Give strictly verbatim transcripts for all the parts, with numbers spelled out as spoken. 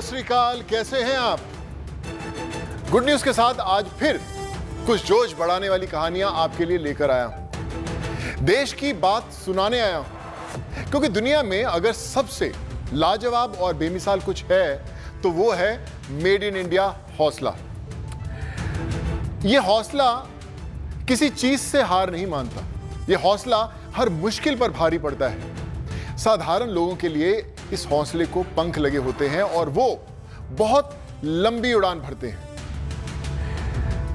सत श्री अकाल, कैसे हैं आप? गुड न्यूज के साथ आज फिर कुछ जोश बढ़ाने वाली कहानियां आपके लिए लेकर आया हूं। देश की बात सुनाने आया हूं, क्योंकि दुनिया में अगर सबसे लाजवाब और बेमिसाल कुछ है तो वो है मेड इन इंडिया हौसला। ये हौसला किसी चीज से हार नहीं मानता। ये हौसला हर मुश्किल पर भारी पड़ता है। साधारण लोगों के लिए इस हौसले को पंख लगे होते हैं और वो बहुत लंबी उड़ान भरते हैं।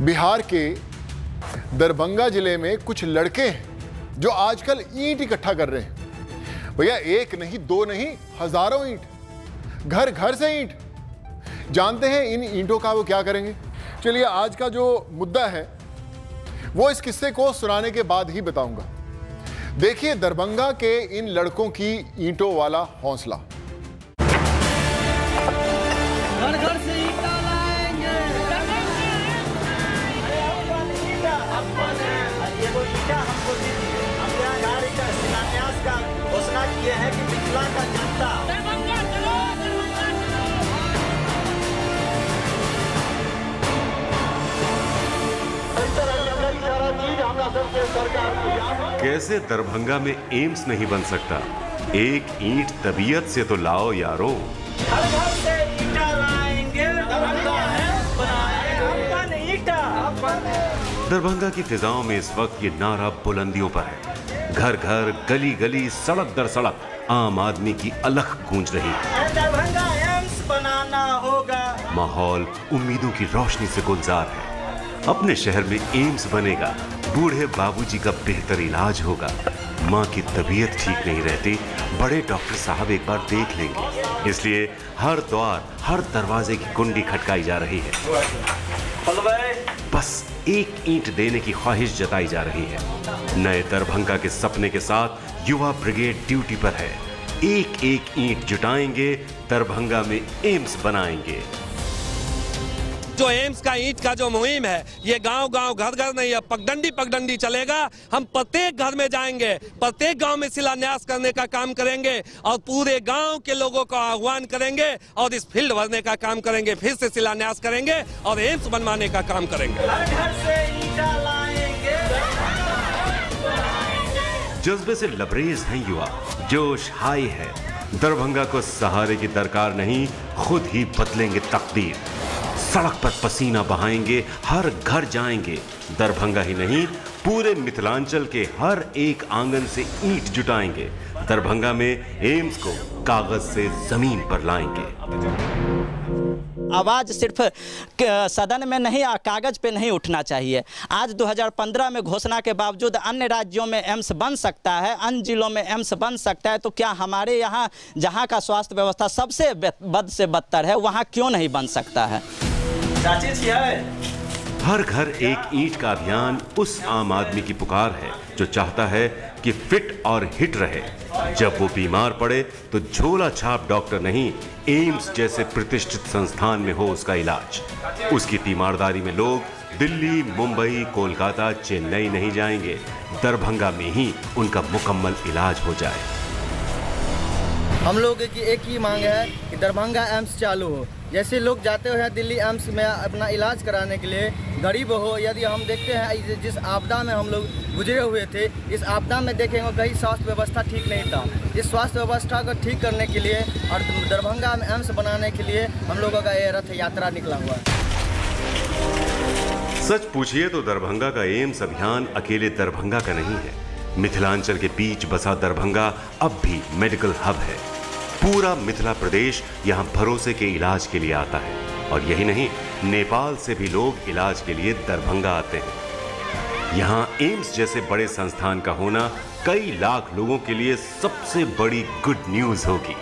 बिहार के दरभंगा जिले में कुछ लड़के हैं जो आजकल ईंट इकट्ठा कर रहे हैं। भैया एक नहीं, दो नहीं, हजारों ईंट, घर घर से ईंट। जानते हैं इन ईंटों का वो क्या करेंगे? चलिए, आज का जो मुद्दा है वो इस किस्से को सुनाने के बाद ही बताऊंगा। देखिए दरभंगा के इन लड़कों की ईंटों वाला हौसला। घर घर से ईंटा लाएंगे। घोषणा किए हैं कि मिथिला का जनता। कैसे दरभंगा में एम्स नहीं बन सकता? एक ईंट तबीयत से तो लाओ यारो। दरभंगा की फिजाओं में इस वक्त ये नारा बुलंदियों पर है। घर घर, गली गली, सड़क दर सड़क आम आदमी की अलख गूंज रही है। दरभंगा एम्स बनाना होगा। माहौल उम्मीदों की रोशनी से गुलजार है। अपने शहर में एम्स बनेगा, बूढ़े बाबूजी का बेहतर इलाज होगा, माँ की तबीयत ठीक नहीं रहती, बड़े डॉक्टर साहब एक बार देख लेंगे। इसलिए हर द्वार, हर दरवाजे की कुंडी खटकाई जा रही है। बस एक ईंट देने की ख्वाहिश जताई जा रही है। नए दरभंगा के सपने के साथ युवा ब्रिगेड ड्यूटी पर है। एक एक ईंट जुटाएंगे, दरभंगा में एम्स बनाएंगे। जो एम्स का ईंट का जो मुहिम है, ये गांव गांव, घर घर नहीं है, पगडंडी पगडंडी चलेगा। हम प्रत्येक घर में जाएंगे, प्रत्येक गांव में शिलान्यास करने का काम करेंगे और पूरे गांव के लोगों का आह्वान करेंगे और इस फील्ड भरने का काम करेंगे। फिर से शिलान्यास करेंगे और एम्स बनवाने का काम करेंगे। जज्बे से लबरेज है युवा, जोश हाई है। दरभंगा को सहारे की दरकार नहीं, खुद ही बदलेंगे तकदीर। सड़क पर पसीना बहाएंगे, हर घर जाएंगे। दरभंगा ही नहीं, पूरे मिथिलांचल के हर एक आंगन से ईंट जुटाएंगे। दरभंगा में एम्स को कागज से जमीन पर लाएंगे। आवाज सिर्फ सदन में नहीं, कागज पे नहीं उठना चाहिए। आज दो हज़ार पंद्रह में घोषणा के बावजूद अन्य राज्यों में एम्स बन सकता है, अन्य जिलों में एम्स बन सकता है, तो क्या हमारे यहाँ, जहाँ का स्वास्थ्य व्यवस्था सबसे बद से बदतर है, वहाँ क्यों नहीं बन सकता है? हर घर एक ईंट का अभियान उस आम आदमी की पुकार है जो चाहता है कि फिट और हिट रहे। जब वो बीमार पड़े तो झोला छाप डॉक्टर नहीं, एम्स जैसे प्रतिष्ठित संस्थान में हो उसका इलाज। उसकी तीमारदारी में लोग दिल्ली, मुंबई, कोलकाता, चेन्नई नहीं जाएंगे, दरभंगा में ही उनका मुकम्मल इलाज हो जाए। हम लोगों की एक ही मांग है कि दरभंगा एम्स चालू हो। जैसे लोग जाते हुए दिल्ली एम्स में अपना इलाज कराने के लिए, गरीब हो, यदि हम देखते हैं जिस आपदा में हम लोग गुजरे हुए थे, इस आपदा में देखेंगे कहीं स्वास्थ्य व्यवस्था ठीक नहीं था। इस स्वास्थ्य व्यवस्था को ठीक करने के लिए और दरभंगा में एम्स बनाने के लिए हम लोगों का ये रथ यात्रा निकला हुआ है। सच पूछिए तो दरभंगा का एम्स अभियान अकेले दरभंगा का नहीं है। मिथिलांचल के बीच बसा दरभंगा अब भी मेडिकल हब है। पूरा मिथिला प्रदेश यहाँ भरोसे के इलाज के लिए आता है और यही नहीं, नेपाल से भी लोग इलाज के लिए दरभंगा आते हैं। यहाँ एम्स जैसे बड़े संस्थान का होना कई लाख लोगों के लिए सबसे बड़ी गुड न्यूज होगी।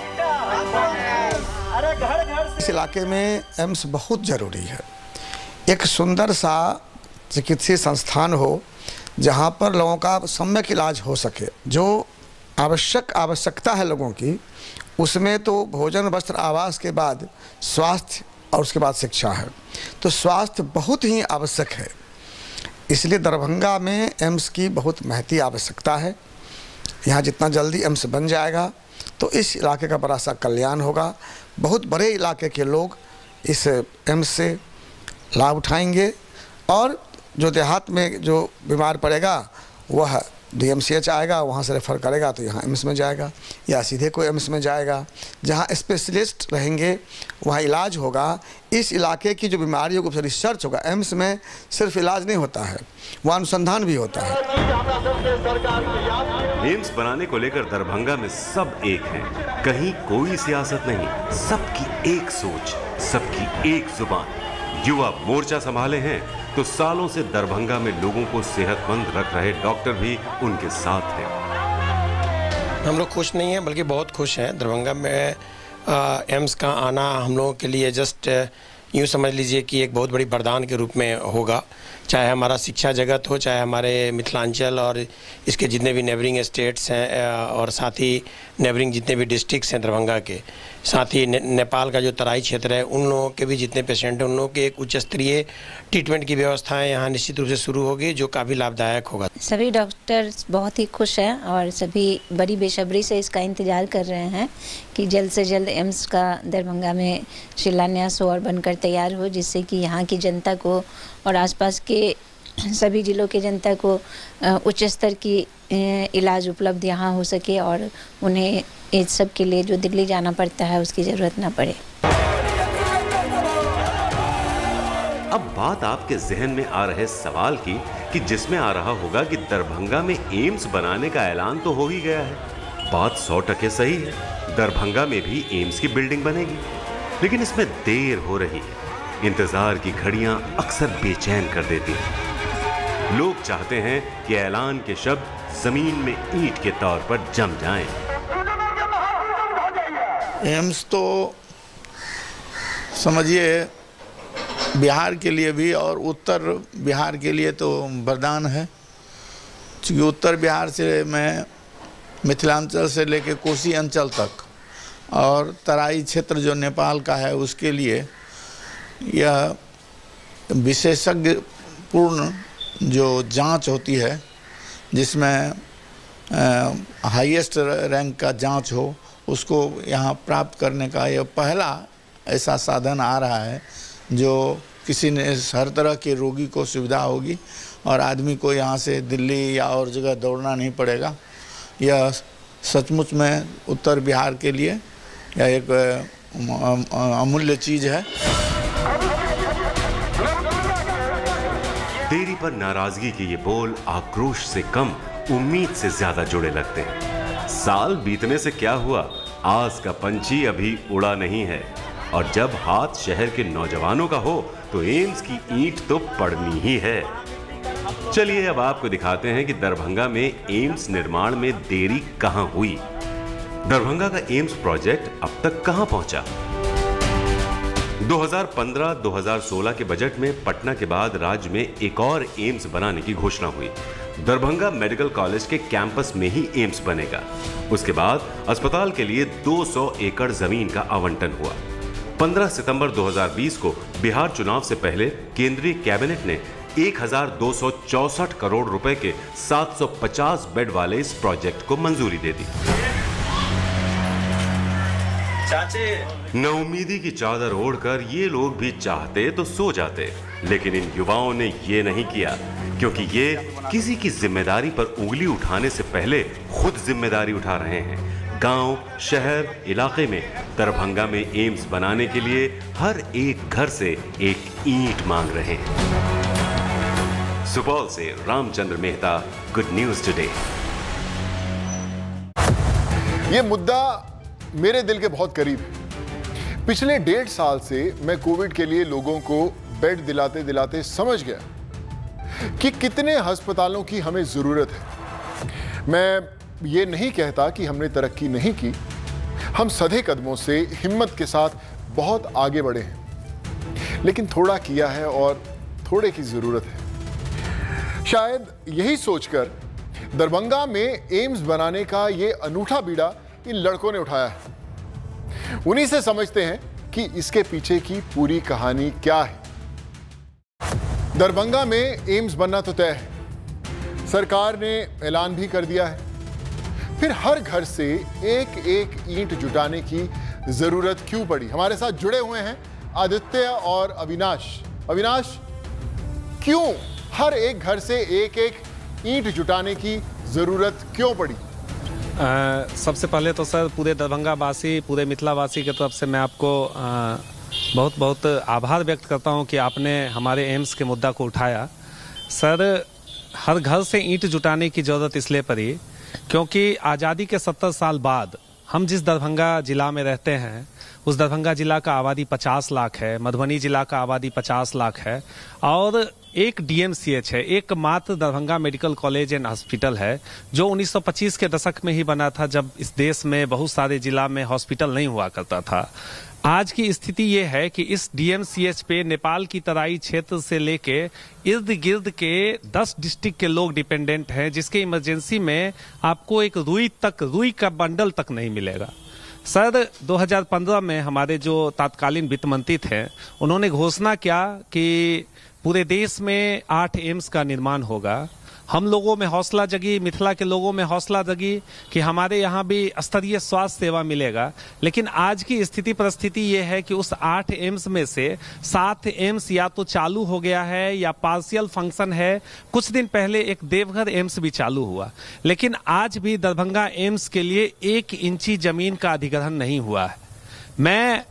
इस इलाके में एम्स बहुत जरूरी है। एक सुंदर सा चिकित्सीय संस्थान हो जहाँ पर लोगों का सम्यक इलाज हो सके। जो आवश्यक आवश्यकता है लोगों की, उसमें तो भोजन, वस्त्र, आवास के बाद स्वास्थ्य और उसके बाद शिक्षा है, तो स्वास्थ्य बहुत ही आवश्यक है। इसलिए दरभंगा में एम्स की बहुत महती आवश्यकता है। यहाँ जितना जल्दी एम्स बन जाएगा तो इस इलाके का बड़ा सा कल्याण होगा। बहुत बड़े इलाके के लोग इस एम्स से लाभ उठाएंगे और जो देहात में जो बीमार पड़ेगा वह डीएमसीएच आएगा, वहाँ से रेफ़र करेगा तो यहाँ एम्स में जाएगा या सीधे कोई एम्स में जाएगा, जहाँ स्पेशलिस्ट रहेंगे वहाँ इलाज होगा। इस इलाके की जो बीमारियों को रिसर्च होगा, एम्स में सिर्फ इलाज नहीं होता है, वहाँ अनुसंधान भी होता है। एम्स बनाने को लेकर दरभंगा में सब एक हैं, कहीं कोई सियासत नहीं, सबकी एक सोच, सबकी एक जुबान। युवा मोर्चा संभाले हैं तो सालों से दरभंगा में लोगों को सेहतमंद रख रहे डॉक्टर भी उनके साथ हैं। हम लोग खुश नहीं हैं बल्कि बहुत खुश हैं। दरभंगा में एम्स का आना हम लोगों के लिए जस्ट यूँ समझ लीजिए कि एक बहुत बड़ी वरदान के रूप में होगा, चाहे हमारा शिक्षा जगत हो, चाहे हमारे मिथिलांचल और इसके जितने भी नेबरिंग स्टेट्स हैं और साथ ही नेबरिंग जितने भी डिस्ट्रिक्ट्स हैं दरभंगा के, साथ ही ने, नेपाल का जो तराई क्षेत्र है उन लोगों के भी जितने पेशेंट हैं उन लोगों के एक उच्च स्तरीय ट्रीटमेंट की व्यवस्थाएँ यहाँ निश्चित रूप से शुरू होगी जो काफ़ी लाभदायक होगा। सभी डॉक्टर्स बहुत ही खुश हैं और सभी बड़ी बेसब्री से इसका इंतज़ार कर रहे हैं कि जल्द से जल्द एम्स का दरभंगा में शिलान्यास हो और बनकर तैयार हो, जिससे कि यहाँ की जनता को और आसपास के सभी जिलों के जनता को उच्च स्तर की इलाज उपलब्ध यहाँ हो सके और उन्हें इस सब के लिए जो दिल्ली जाना पड़ता है उसकी ज़रूरत ना पड़े। अब बात आपके जहन में आ रहे सवाल की कि जिसमें आ रहा होगा कि दरभंगा में एम्स बनाने का ऐलान तो हो ही गया है, बात सौ टके सही है, दरभंगा में भी एम्स की बिल्डिंग बनेगी, लेकिन इसमें देर हो रही है। इंतजार की घड़ियां अक्सर बेचैन कर देती हैं। लोग चाहते हैं कि ऐलान के शब्द जमीन में ईंट के तौर पर जम जाएं। एम्स तो समझिए बिहार के लिए भी और उत्तर बिहार के लिए तो वरदान है, क्योंकि उत्तर बिहार से मैं मिथिलांचल से लेकर कोसी अंचल तक और तराई क्षेत्र जो नेपाल का है उसके लिए यह विशेषज्ञ पूर्ण जो जांच होती है जिसमें हाईएस्ट रैंक का जांच हो उसको यहाँ प्राप्त करने का यह पहला ऐसा साधन आ रहा है जो किसी ने हर तरह के रोगी को सुविधा होगी और आदमी को यहाँ से दिल्ली या और जगह दौड़ना नहीं पड़ेगा। यह सचमुच में उत्तर बिहार के लिए यह एक अमूल्य चीज़ है। देरी पर नाराजगी के ये बोल आक्रोश से कम उम्मीद से ज्यादा जुड़े लगते हैं। साल बीतने से क्या हुआ, आस का पंछी अभी उड़ा नहीं है और जब हाथ शहर के नौजवानों का हो तो एम्स की ईंट तो पड़नी ही है। चलिए अब आपको दिखाते हैं कि दरभंगा में एम्स निर्माण में देरी कहां हुई, दरभंगा का एम्स प्रोजेक्ट अब तक कहां पहुंचा। दो हज़ार पंद्रह दो हज़ार सोलह के बजट में पटना के बाद राज्य में एक और एम्स बनाने की घोषणा हुई। दरभंगा मेडिकल कॉलेज के कैंपस में ही एम्स बनेगा। उसके बाद अस्पताल के लिए दो सौ एकड़ जमीन का आवंटन हुआ। पंद्रह सितंबर दो हज़ार बीस को बिहार चुनाव से पहले केंद्रीय कैबिनेट ने एक हजार दो सौ चौसठ करोड़ रुपए के सात सौ पचास बेड वाले इस प्रोजेक्ट को मंजूरी दे दी। नउमीदी की चादर ओढ़कर ये लोग भी चाहते तो सो जाते, लेकिन इन युवाओं ने ये नहीं किया, क्योंकि ये किसी की जिम्मेदारी पर उंगली उठाने से पहले खुद जिम्मेदारी उठा रहे हैं। गांव, शहर, इलाके में दरभंगा में एम्स बनाने के लिए हर एक घर से एक ईंट मांग रहे हैं। सुपौल से Ramchandra Mehta, good news today. ये मुद्दा मेरे दिल के बहुत करीब। पिछले डेढ़ साल से मैं कोविड के लिए लोगों को बेड दिलाते दिलाते समझ गया कि कितने अस्पतालों की हमें ज़रूरत है। मैं ये नहीं कहता कि हमने तरक्की नहीं की, हम सधे कदमों से हिम्मत के साथ बहुत आगे बढ़े हैं, लेकिन थोड़ा किया है और थोड़े की ज़रूरत है। शायद यही सोचकर दरभंगा में एम्स बनाने का ये अनूठा बीड़ा इन लड़कों ने उठाया है। उन्हीं से समझते हैं कि इसके पीछे की पूरी कहानी क्या है। दरभंगा में एम्स बनना तो तय है, सरकार ने ऐलान भी कर दिया है। फिर हर घर से एक एक ईंट जुटाने की जरूरत क्यों पड़ी? हमारे साथ जुड़े हुए हैं आदित्य और अविनाश। अविनाश, क्यों हर एक घर से एक एक ईंट जुटाने की जरूरत क्यों पड़ी? आ, सबसे पहले तो सर पूरे दरभंगावासी, पूरे मिथिलावासी की तरफ से मैं आपको आ, बहुत बहुत आभार व्यक्त करता हूं कि आपने हमारे एम्स के मुद्दा को उठाया। सर, हर घर से ईंट जुटाने की ज़रूरत इसलिए पड़ी क्योंकि आज़ादी के सत्तर साल बाद हम जिस दरभंगा ज़िला में रहते हैं, उस दरभंगा ज़िला का आबादी पचास लाख है, मधुबनी ज़िला का आबादी पचास लाख है और एक डी एम सी एच है, एक मात्र Darbhanga medical college and hospital है जो उन्नीस सौ पच्चीस के दशक में ही बना था, जब इस देश में बहुत सारे ज़िला में हॉस्पिटल नहीं हुआ करता था। आज की स्थिति ये है कि इस डी एम सी एच पे नेपाल की तराई क्षेत्र से लेके इर्द गिर्द के दस डिस्ट्रिक्ट के लोग डिपेंडेंट हैं, जिसके इमरजेंसी में आपको एक रुई तक, रुई का बंडल तक नहीं मिलेगा। सर, दो हज़ार पंद्रह में हमारे जो तत्कालीन वित्त मंत्री थे, उन्होंने घोषणा किया कि पूरे देश में आठ एम्स का निर्माण होगा। हम लोगों में हौसला जगी, मिथिला के लोगों में हौसला जगी कि हमारे यहाँ भी स्तरीय स्वास्थ्य सेवा मिलेगा। लेकिन आज की स्थिति परिस्थिति ये है कि उस आठ एम्स में से सात एम्स या तो चालू हो गया है या पार्शियल फंक्शन है। कुछ दिन पहले एक देवघर एम्स भी चालू हुआ, लेकिन आज भी दरभंगा एम्स के लिए एक इंची जमीन का अधिग्रहण नहीं हुआ है। मैं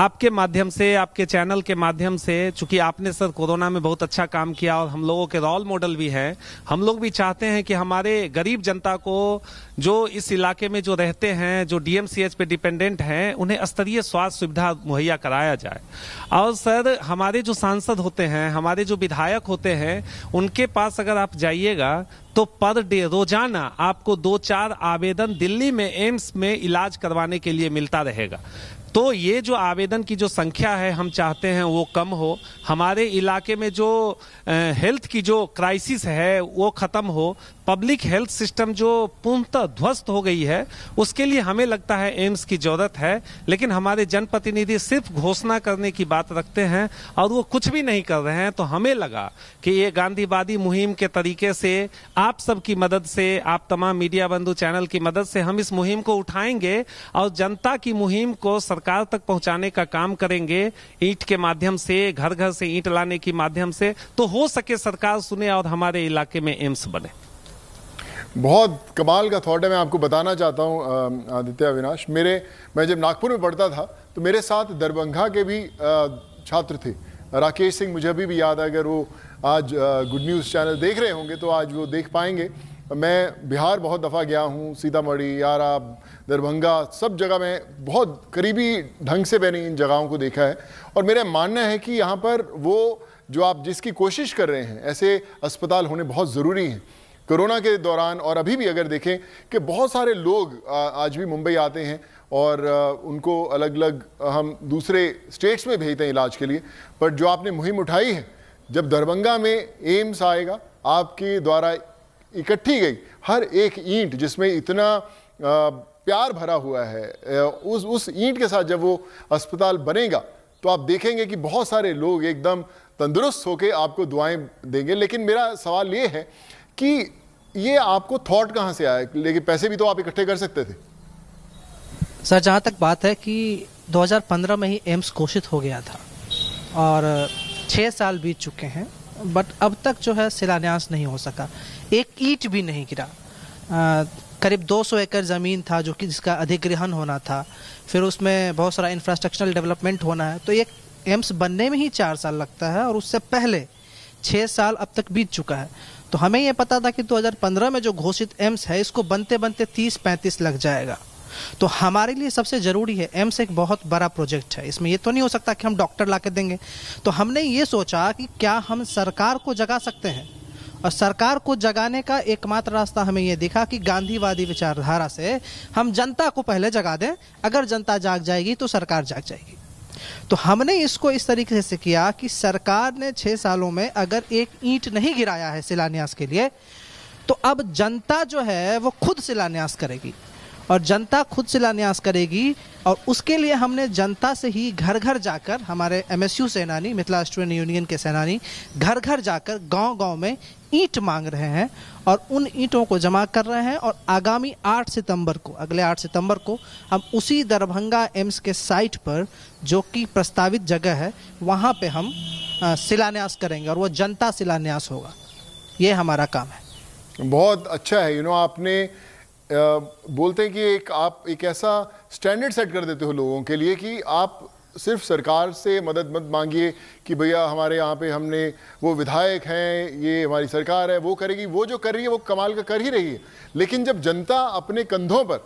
आपके माध्यम से, आपके चैनल के माध्यम से, चूंकि आपने सर कोरोना में बहुत अच्छा काम किया और हम लोगों के रोल मॉडल भी हैं, हम लोग भी चाहते हैं कि हमारे गरीब जनता को, जो इस इलाके में जो रहते हैं, जो डी एम सी एच पे डिपेंडेंट हैं, उन्हें स्तरीय स्वास्थ्य सुविधा मुहैया कराया जाए। और सर, हमारे जो सांसद होते हैं, हमारे जो विधायक होते हैं, उनके पास अगर आप जाइएगा तो पर डे, रोजाना आपको दो चार आवेदन दिल्ली में एम्स में इलाज करवाने के लिए मिलता रहेगा। तो ये जो आवेदन की जो संख्या है, हम चाहते हैं वो कम हो, हमारे इलाके में जो हेल्थ की जो क्राइसिस है वो ख़त्म हो। पब्लिक हेल्थ सिस्टम जो पूर्णतः ध्वस्त हो गई है, उसके लिए हमें लगता है एम्स की ज़रूरत है। लेकिन हमारे जनप्रतिनिधि सिर्फ घोषणा करने की बात रखते हैं और वो कुछ भी नहीं कर रहे हैं। तो हमें लगा कि ये गांधीवादी मुहिम के तरीके से, आप सबकी मदद से, आप तमाम मीडिया बंधु चैनल की मदद से हम इस मुहिम को उठाएंगे और जनता की मुहिम को सरकार तक पहुंचाने का काम करेंगे, ईंट के माध्यम से, घर घर से ईंट लाने के माध्यम से। तो हो सके सरकार सुने और हमारे इलाके में एम्स बने। बहुत कमाल का थॉट है। मैं आपको बताना चाहता हूं आदित्य, अविनाश, मेरे मैं जब नागपुर में पढ़ता था तो मेरे साथ दरभंगा के भी छात्र थे। राकेश सिंह, मुझे अभी भी याद है, अगर वो आज गुड न्यूज़ चैनल देख रहे होंगे तो आज वो देख पाएंगे। मैं बिहार बहुत दफ़ा गया हूँ, सीतामढ़ी, यारा, दरभंगा, सब जगह में बहुत करीबी ढंग से मैंने इन जगहों को देखा है। और मेरा मानना है कि यहाँ पर वो जो आप जिसकी कोशिश कर रहे हैं, ऐसे अस्पताल होने बहुत ज़रूरी हैं। कोरोना के दौरान और अभी भी अगर देखें कि बहुत सारे लोग आज भी मुंबई आते हैं और उनको अलग अलग हम दूसरे स्टेट्स में भेजते हैं इलाज के लिए। बट जो आपने मुहिम उठाई है, जब दरभंगा में एम्स आएगा, आपके द्वारा इकट्ठी गई हर एक ईंट जिसमें इतना प्यार भरा हुआ है, उस उस ईंट के साथ जब वो अस्पताल बनेगा तो आप देखेंगे कि बहुत सारे लोग एकदम तंदुरुस्त होके आपको दुआएं देंगे। लेकिन मेरा सवाल ये है कि ये आपको थॉट कहाँ से आया? लेकिन पैसे भी तो आप इकट्ठे कर सकते थे सर। जहाँ तक बात है कि दो हज़ार पंद्रह में ही एम्स घोषित हो गया था और छः साल बीत चुके हैं, बट अब तक जो है शिलान्यास नहीं हो सका, एक ईंट भी नहीं गिरा। आ, करीब दो सौ एकड़ ज़मीन था जो कि जिसका अधिग्रहण होना था, फिर उसमें बहुत सारा इंफ्रास्ट्रक्चरल डेवलपमेंट होना है। तो एक एम्स बनने में ही चार साल लगता है और उससे पहले छः साल अब तक बीत चुका है। तो हमें यह पता था कि दो हज़ार पंद्रह में जो घोषित एम्स है, इसको बनते बनते तीस पैंतीस लग जाएगा। तो हमारे लिए सबसे ज़रूरी है, एम्स एक बहुत बड़ा प्रोजेक्ट है, इसमें ये तो नहीं हो सकता कि हम डॉक्टर ला के देंगे। तो हमने ये सोचा कि क्या हम सरकार को जगा सकते हैं, और सरकार को जगाने का एकमात्र रास्ता हमें ये दिखा कि गांधीवादी विचारधारा से हम जनता को पहले जगा दें, अगर जनता जाग जाएगी तो सरकार जाग जाएगी। तो हमने इसको इस तरीके से किया कि सरकार ने छः सालों में अगर एक ईंट नहीं गिराया है शिलान्यास के लिए, तो अब जनता जो है वो खुद शिलान्यास करेगी। और जनता खुद शिलान्यास करेगी और उसके लिए हमने जनता से ही घर घर जाकर, हमारे एमएसयू सेनानी मिथिला स्टूडेंट यूनियन के सेनानी घर घर जाकर गांव-गांव में ईंट मांग रहे हैं और उन ईंटों को जमा कर रहे हैं और आगामी आठ सितंबर को, अगले आठ सितंबर को हम उसी दरभंगा एम्स के साइट पर जो कि प्रस्तावित जगह है वहाँ पे हम शिलान्यास करेंगे और वो जनता शिलान्यास होगा। ये हमारा काम है। बहुत अच्छा है। यू नो आपने Uh, बोलते हैं कि एक आप एक ऐसा स्टैंडर्ड सेट कर देते हो लोगों के लिए कि आप सिर्फ सरकार से मदद मत मांगिए कि भैया हमारे यहाँ पे हमने वो विधायक हैं, ये हमारी सरकार है, वो करेगी। वो जो कर रही है वो कमाल का कर ही रही है, लेकिन जब जनता अपने कंधों पर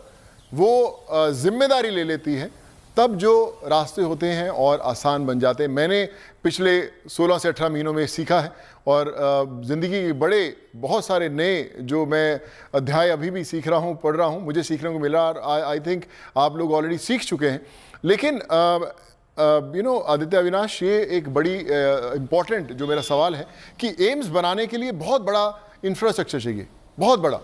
वो जिम्मेदारी ले लेती है तब जो रास्ते होते हैं और आसान बन जाते हैं। मैंने पिछले सोलह से अठारह महीनों में सीखा है और ज़िंदगी के बड़े बहुत सारे नए जो मैं अध्याय अभी भी सीख रहा हूँ, पढ़ रहा हूँ, मुझे सीखने को मिला। आई थिंक आप लोग ऑलरेडी सीख चुके हैं। लेकिन यू नो आदित्य, अविनाश, ये एक बड़ी इम्पॉर्टेंट जो मेरा सवाल है कि एम्स बनाने के लिए बहुत बड़ा इंफ्रास्ट्रक्चर चाहिए, बहुत बड़ा,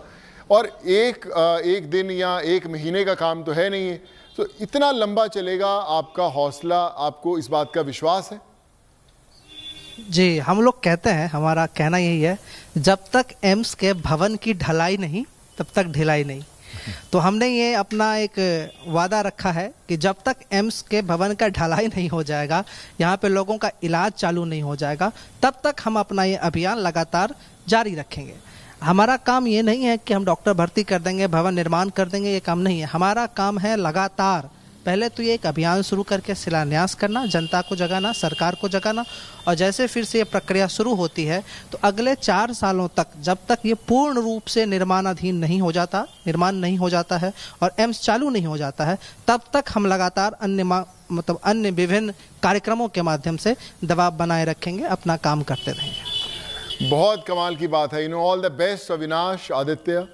और एक एक दिन या एक महीने का काम तो है नहीं है। तो इतना लंबा चलेगा आपका हौसला, आपको इस बात का विश्वास है? जी, हम लोग कहते हैं, हमारा कहना यही है, जब तक एम्स के भवन की ढलाई नहीं तब तक ढिलाई नहीं। तो हमने ये अपना एक वादा रखा है कि जब तक एम्स के भवन का ढलाई नहीं हो जाएगा, यहाँ पे लोगों का इलाज चालू नहीं हो जाएगा, तब तक हम अपना ये अभियान लगातार जारी रखेंगे। हमारा काम ये नहीं है कि हम डॉक्टर भर्ती कर देंगे, भवन निर्माण कर देंगे, ये काम नहीं है। हमारा काम है लगातार पहले तो ये एक अभियान शुरू करके शिलान्यास करना, जनता को जगाना, सरकार को जगाना, और जैसे फिर से ये प्रक्रिया शुरू होती है तो अगले चार सालों तक, जब तक ये पूर्ण रूप से निर्माणाधीन नहीं हो जाता, निर्माण नहीं हो जाता है और एम्स चालू नहीं हो जाता है, तब तक हम लगातार अन्य मतलब अन्य विभिन्न कार्यक्रमों के माध्यम से दबाव बनाए रखेंगे, अपना काम करते रहेंगे। बहुत कमाल की बात है। You know all the best Avinash, Aditya,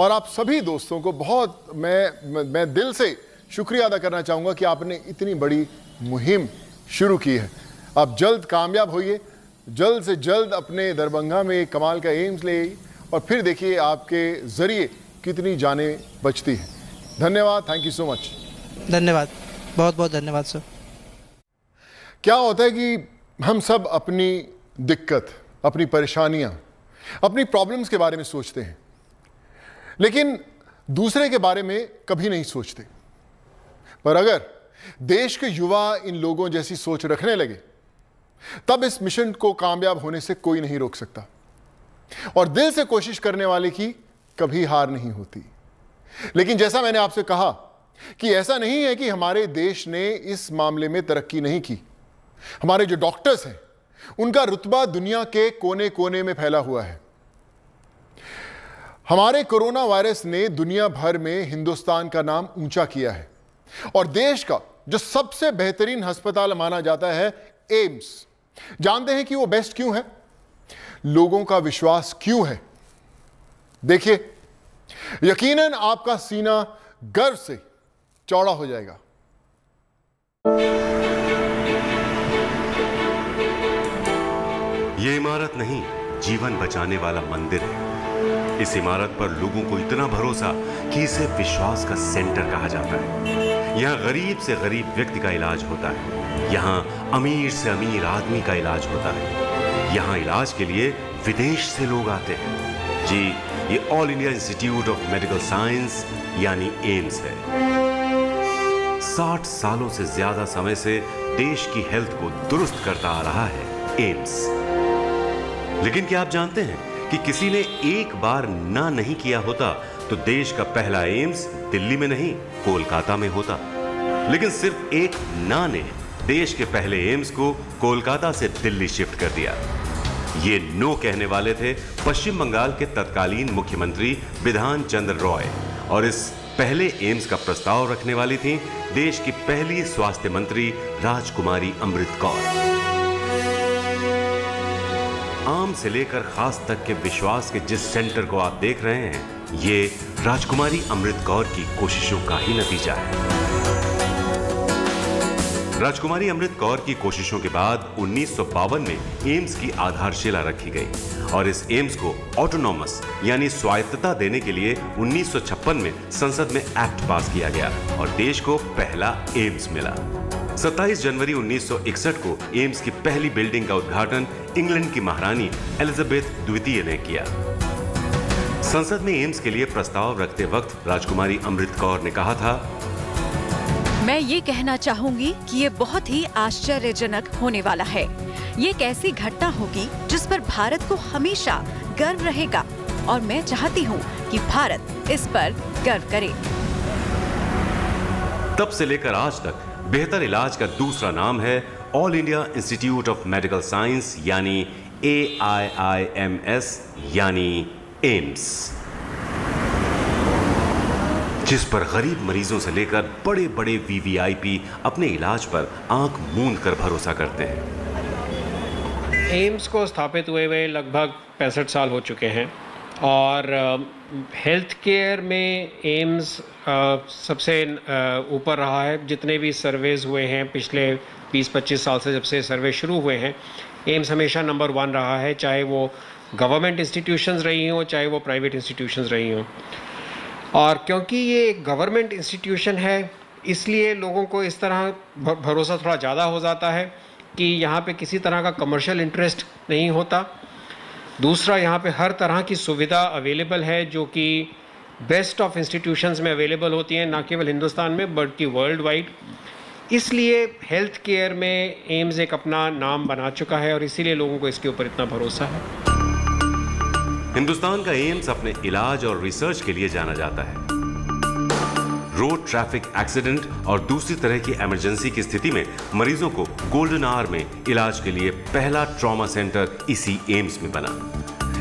और आप सभी दोस्तों को बहुत मैं मैं दिल से शुक्रिया अदा करना चाहूँगा कि आपने इतनी बड़ी मुहिम शुरू की है। आप जल्द कामयाब होइए, जल्द से जल्द अपने दरभंगा में कमाल का एम्स ले और फिर देखिए आपके ज़रिए कितनी जानें बचती हैं। धन्यवाद, थैंक यू सो मच। धन्यवाद, बहुत बहुत धन्यवाद सर। क्या होता है कि हम सब अपनी दिक्कत, अपनी परेशानियां, अपनी प्रॉब्लम्स के बारे में सोचते हैं लेकिन दूसरे के बारे में कभी नहीं सोचते। पर अगर देश के युवा इन लोगों जैसी सोच रखने लगे तब इस मिशन को कामयाब होने से कोई नहीं रोक सकता। और दिल से कोशिश करने वाले की कभी हार नहीं होती। लेकिन जैसा मैंने आपसे कहा कि ऐसा नहीं है कि हमारे देश ने इस मामले में तरक्की नहीं की। हमारे जो डॉक्टर्स हैं उनका रुतबा दुनिया के कोने कोने में फैला हुआ है। हमारे कोरोना वायरस ने दुनिया भर में हिंदुस्तान का नाम ऊंचा किया है और देश का जो सबसे बेहतरीन अस्पताल माना जाता है एम्स। जानते हैं कि वो बेस्ट क्यों है, लोगों का विश्वास क्यों है? देखिए, यकीनन आपका सीना गर्व से चौड़ा हो जाएगा। ये इमारत नहीं, जीवन बचाने वाला मंदिर है। इस इमारत पर लोगों को इतना भरोसा कि इसे विश्वास का सेंटर कहा जाता है। यहाँ गरीब से गरीब व्यक्ति का इलाज होता है, यहाँ अमीर से अमीर आदमी का इलाज होता है, यहाँ इलाज के लिए विदेश से लोग आते हैं। जी, ये all India institute of medical science यानी एम्स है। साठ सालों से ज्यादा समय से देश की हेल्थ को दुरुस्त करता आ रहा है एम्स। लेकिन क्या आप जानते हैं कि किसी ने एक बार ना नहीं किया होता तो देश का पहला एम्स दिल्ली में नहीं कोलकाता में होता। लेकिन सिर्फ एक ना ने देश के पहले एम्स को कोलकाता से दिल्ली शिफ्ट कर दिया। ये नो कहने वाले थे पश्चिम बंगाल के तत्कालीन मुख्यमंत्री विधान चंद्र रॉय और इस पहले एम्स का प्रस्ताव रखने वाली थी देश की पहली स्वास्थ्य मंत्री राजकुमारी अमृत कौर। आम से लेकर खास तक के विश्वास के जिस सेंटर को आप देख रहे हैं, ये राजकुमारी अमृत कौर की कोशिशों का ही नतीजा है। राजकुमारी अमृत कौर की कोशिशों के बाद उन्नीस सौ बावन में एम्स की आधारशिला रखी गई और इस एम्स को ऑटोनॉमस यानी स्वायत्तता देने के लिए उन्नीस सौ छप्पन में संसद में एक्ट पास किया गया और देश को पहला एम्स मिला। सत्ताईस जनवरी उन्नीस सौ इकसठ को एम्स की पहली बिल्डिंग का उद्घाटन इंग्लैंड की महारानी एलिजाबेथ द्वितीय ने किया। संसद में एम्स के लिए प्रस्ताव रखते वक्त राजकुमारी अमृत कौर ने कहा था, मैं ये कहना चाहूंगी कि ये बहुत ही आश्चर्यजनक होने वाला है। ये एक ऐसी घटना होगी जिस पर भारत को हमेशा गर्व रहेगा और मैं चाहती हूँ कि भारत इस पर गर्व करे। तब से लेकर आज तक बेहतर इलाज का दूसरा नाम है all India institute of medical science यानी A I I M S यानी एम्स, जिस पर गरीब मरीजों से लेकर बड़े बड़े वी वी आई पी अपने इलाज पर आंख मूंद कर भरोसा करते हैं। एम्स को स्थापित हुए हुए लगभग पैंसठ साल हो चुके हैं और हेल्थ केयर में एम्स सबसे ऊपर रहा है। जितने भी सर्वेज हुए हैं पिछले बीस पच्चीस साल से, जब से सर्वे शुरू हुए हैं, एम्स हमेशा नंबर वन रहा है, चाहे वो गवर्नमेंट इंस्टीट्यूशंस रही हों चाहे वो प्राइवेट इंस्टीट्यूशंस रही हों। और क्योंकि ये गवर्नमेंट इंस्टीट्यूशन है इसलिए लोगों को इस तरह भरोसा थोड़ा ज़्यादा हो जाता है कि यहाँ पे किसी तरह का कमर्शियल इंटरेस्ट नहीं होता। दूसरा, यहाँ पे हर तरह की सुविधा अवेलेबल है जो कि बेस्ट ऑफ इंस्टीट्यूशंस में अवेलेबल होती हैं, ना केवल हिंदुस्तान में बल्कि वर्ल्ड वाइड। इसलिए हेल्थ केयर में एम्स एक अपना नाम बना चुका है और इसीलिए लोगों को इसके ऊपर इतना भरोसा है। हिंदुस्तान का एम्स अपने इलाज और रिसर्च के लिए जाना जाता है। रोड ट्रैफिक एक्सीडेंट और दूसरी तरह की इमरजेंसी की स्थिति में मरीजों को गोल्डन आवर में इलाज के लिए पहला ट्रॉमा सेंटर इसी एम्स में बना।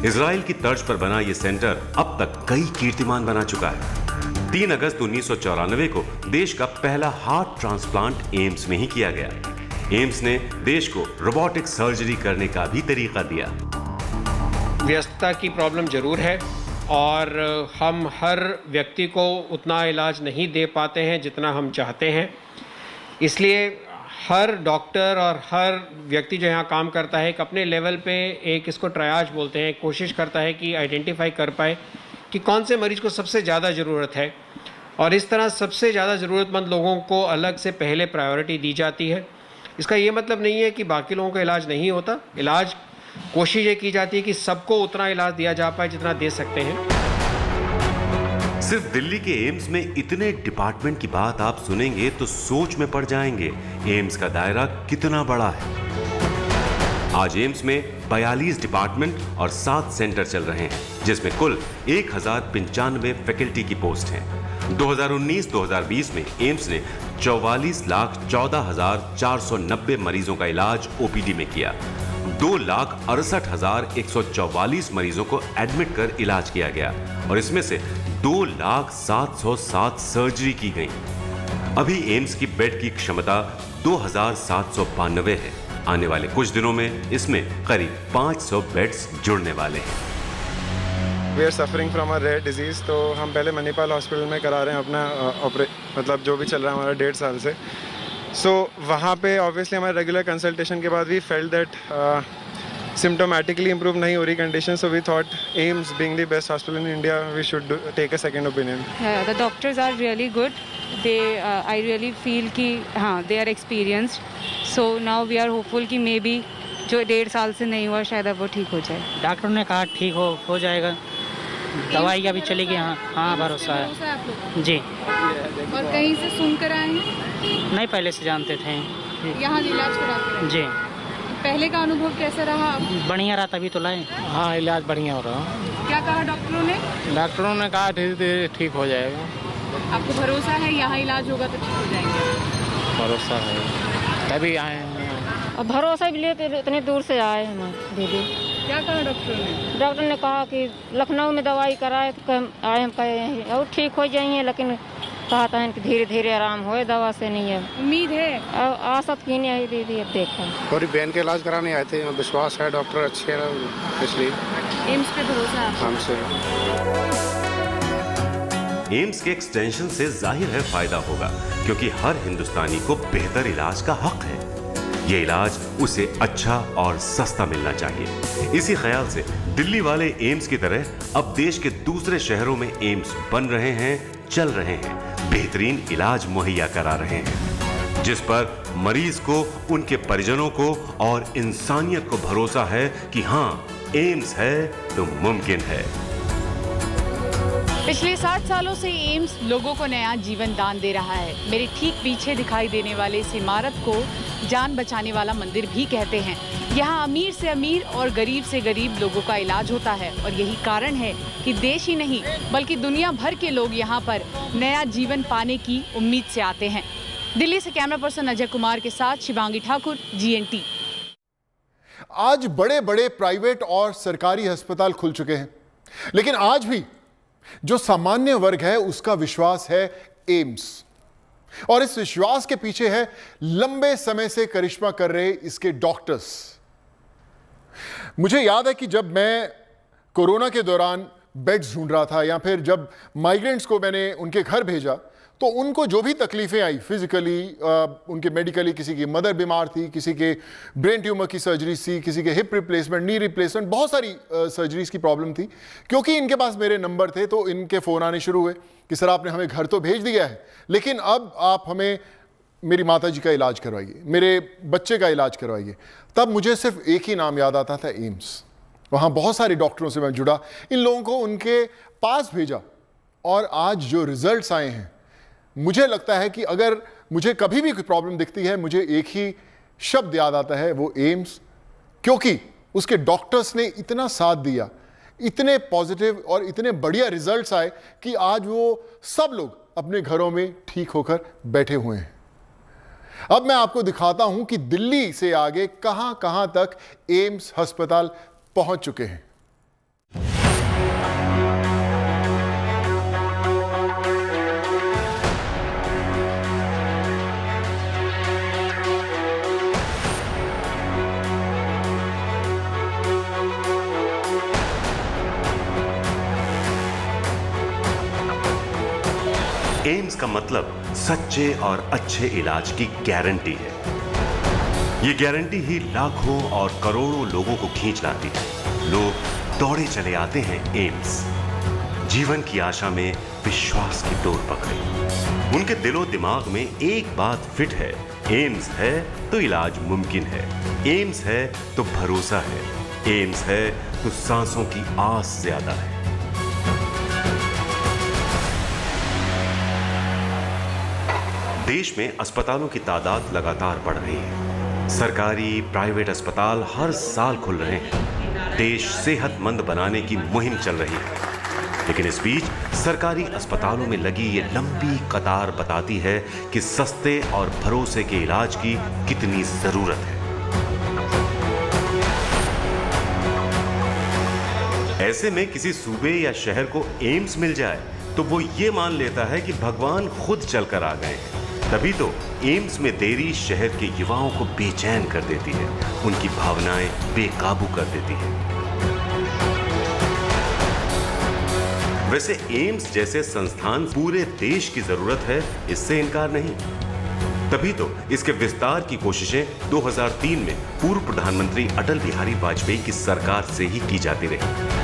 इजराइल की तर्ज पर बना यह सेंटर अब तक कई कीर्तिमान बना चुका है। तीन अगस्त उन्नीस सौ चौरानवे को देश का पहला हार्ट ट्रांसप्लांट एम्स में ही किया गया। एम्स ने देश को रोबोटिक सर्जरी करने का भी तरीका दिया। व्यस्तता की प्रॉब्लम जरूर है और हम हर व्यक्ति को उतना इलाज नहीं दे पाते हैं जितना हम चाहते हैं, इसलिए हर डॉक्टर और हर व्यक्ति जो यहाँ काम करता है एक अपने लेवल पे एक, इसको ट्रायज बोलते हैं, कोशिश करता है कि आइडेंटिफाई कर पाए कि कौन से मरीज़ को सबसे ज़्यादा ज़रूरत है और इस तरह सबसे ज़्यादा ज़रूरतमंद लोगों को अलग से पहले प्रायोरिटी दी जाती है। इसका ये मतलब नहीं है कि बाकी लोगों का इलाज नहीं होता, इलाज कोशिश ये की जाती है कि सबको उतना इलाज दिया जा पाए जितना दे सकते हैं। सिर्फ दिल्ली के एम्स में इतने डिपार्टमेंट की बात आप सुनेंगे तो सोच में पड़ जाएंगे एम्स का दायरा कितना बड़ा है। आज एम्स में बयालीस डिपार्टमेंट और सात सेंटर चल रहे हैं जिसमें कुल एक हजार पंचानवे फैकल्टी की पोस्ट है। दो हजार उन्नीस दो हजार बीस में एम्स ने चौवालीस लाख चौदह हजार चार सौ नब्बे मरीजों का इलाज ओ पी डी में किया। दो लाख अड़सठ हजार एक सौ चौवालीस मरीजों को एडमिट कर इलाज किया गया और इसमें से दो लाख सात सौ सात सर्जरी की गई। अभी एम्स की बेड की क्षमता दो हजार सात सौ बानवे है। आने वाले कुछ दिनों में इसमें करीब पाँच सौ बेड्स जुड़ने वाले हैं। We are suffering from a rare disease, तो हम पहले मणिपाल हॉस्पिटल में करा रहे हैं अपना ऑपरे मतलब जो भी चल रहा है हमारा डेढ़ साल से। सो so, वहाँ पे ऑब्वियसली हमारे रेगुलर कंसल्टेशन के बाद we felt that symptomatically improve नहीं हो रही condition, so we thought AIIMS being the best hospital in India we should take a second opinion. The doctors are really good, they I really feel कि हाँ they are experienced, so now we are hopeful कि may be जो डेढ़ साल से नहीं हुआ शायद अब वो ठीक हो जाए। डॉक्टर ने कहा ठीक हो हो जाएगा, दवाई अभी चलेगी। हाँ हाँ भरोसा है जी। और कहीं से सुनकर आए हैं? नहीं, पहले से जानते थे, यहाँ इलाज कराते हैं जी। पहले का अनुभव कैसा रहा? बढ़िया रहा, तभी तो लाए। हाँ, इलाज बढ़िया हो रहा। क्या कहा डॉक्टरों ने? डॉक्टरों ने कहा धीरे धीरे ठीक हो जाएगा। आपको भरोसा है यहाँ इलाज होगा तो ठीक हो जाएंगे? भरोसा है, तभी आए हैं। और भरोसा भी लिए इतने दूर से आए हैं दीदी। क्या कहा डॉक्टर ने? डॉक्टर ने कहा कि लखनऊ में दवाई कराए तो आए हम कहे और ठीक हो जाइए, लेकिन कहा था कि धीरे धीरे आराम होए, दवा से नहीं है उम्मीद है। अब आसत की नहीं आई दीदी, अब देखा थोड़ी बहन के इलाज कराने आए थे, विश्वास है डॉक्टर अच्छे हैं इसलिए एम्स पे भरोसा हमसे। एम्स के एक्सटेंशन से जाहिर है फायदा होगा, क्योंकि हर हिंदुस्तानी को बेहतर इलाज का हक है। ये इलाज उसे अच्छा और सस्ता मिलना चाहिए। इसी ख्याल से दिल्ली वाले एम्स की तरह अब देश के दूसरे शहरों में एम्स बन रहे हैं, चल रहे हैं, बेहतरीन इलाज मुहैया करा रहे हैं, जिस पर मरीज को, उनके परिजनों को और इंसानियत को भरोसा है कि हाँ, एम्स है तो मुमकिन है। पिछले साठ सालों से एम्स लोगों को नया जीवन दान दे रहा है। मेरे ठीक पीछे दिखाई देने वाले इस इमारत को जान बचाने वाला मंदिर भी कहते हैं। यहाँ अमीर से अमीर और गरीब से गरीब लोगों का इलाज होता है और यही कारण है कि देश ही नहीं बल्कि दुनिया भर के लोग यहाँ पर नया जीवन पाने की उम्मीद से आते हैं। दिल्ली से कैमरा पर्सन अजय कुमार के साथ Shivangi Thakur, G N T. आज बड़े बड़े प्राइवेट और सरकारी अस्पताल खुल चुके हैं, लेकिन आज भी जो सामान्य वर्ग है उसका विश्वास है एम्स, और इस विश्वास के पीछे है लंबे समय से करिश्मा कर रहे इसके डॉक्टर्स। मुझे याद है कि जब मैं कोरोना के दौरान बेड्स ढूंढ रहा था, या फिर जब माइग्रेंट्स को मैंने उनके घर भेजा, तो उनको जो भी तकलीफें आई फिजिकली, उनके मेडिकली, किसी की मदर बीमार थी, किसी के ब्रेन ट्यूमर की सर्जरी थी, किसी के हिप रिप्लेसमेंट, नी रिप्लेसमेंट, बहुत सारी सर्जरीज की प्रॉब्लम थी। क्योंकि इनके पास मेरे नंबर थे तो इनके फ़ोन आने शुरू हुए कि सर आपने हमें घर तो भेज दिया है, लेकिन अब आप हमें मेरी माता जी का इलाज करवाइए, मेरे बच्चे का इलाज करवाइए। तब मुझे सिर्फ एक ही नाम याद आता था, एम्स। वहाँ बहुत सारे डॉक्टरों से मैं जुड़ा, इन लोगों को उनके पास भेजा, और आज जो रिजल्ट्स आए हैं, मुझे लगता है कि अगर मुझे कभी भी कोई प्रॉब्लम दिखती है, मुझे एक ही शब्द याद आता है, वो एम्स, क्योंकि उसके डॉक्टर्स ने इतना साथ दिया, इतने पॉजिटिव और इतने बढ़िया रिजल्ट्स आए कि आज वो सब लोग अपने घरों में ठीक होकर बैठे हुए हैं। अब मैं आपको दिखाता हूं कि दिल्ली से आगे कहां कहां तक एम्स अस्पताल पहुंच चुके हैं। एम्स का मतलब सच्चे और अच्छे इलाज की गारंटी है। ये गारंटी ही लाखों और करोड़ों लोगों को खींच लाती है। लोग दौड़े चले आते हैं एम्स, जीवन की आशा में विश्वास की डोर पकड़े। उनके दिलो दिमाग में एक बात फिट है, एम्स है तो इलाज मुमकिन है, एम्स है तो भरोसा है, एम्स है तो सांसों की आस ज्यादा है। देश में अस्पतालों की तादाद लगातार बढ़ रही है। सरकारी प्राइवेट अस्पताल हर साल खुल रहे हैं। देश सेहतमंद बनाने की मुहिम चल रही है, लेकिन इस बीच सरकारी अस्पतालों में लगी ये लंबी कतार बताती है कि सस्ते और भरोसे के इलाज की कितनी जरूरत है। ऐसे में किसी सूबे या शहर को एम्स मिल जाए तो वो ये मान लेता है कि भगवान खुद चलकर आ गए हैं। तभी तो एम्स में देरी शहर के युवाओं को बेचैन कर देती है, उनकी भावनाएं बेकाबू कर देती है। वैसे एम्स जैसे संस्थान पूरे देश की जरूरत है, इससे इनकार नहीं। तभी तो इसके विस्तार की कोशिशें दो हज़ार तीन में पूर्व प्रधानमंत्री अटल बिहारी वाजपेयी की सरकार से ही की जाती रही।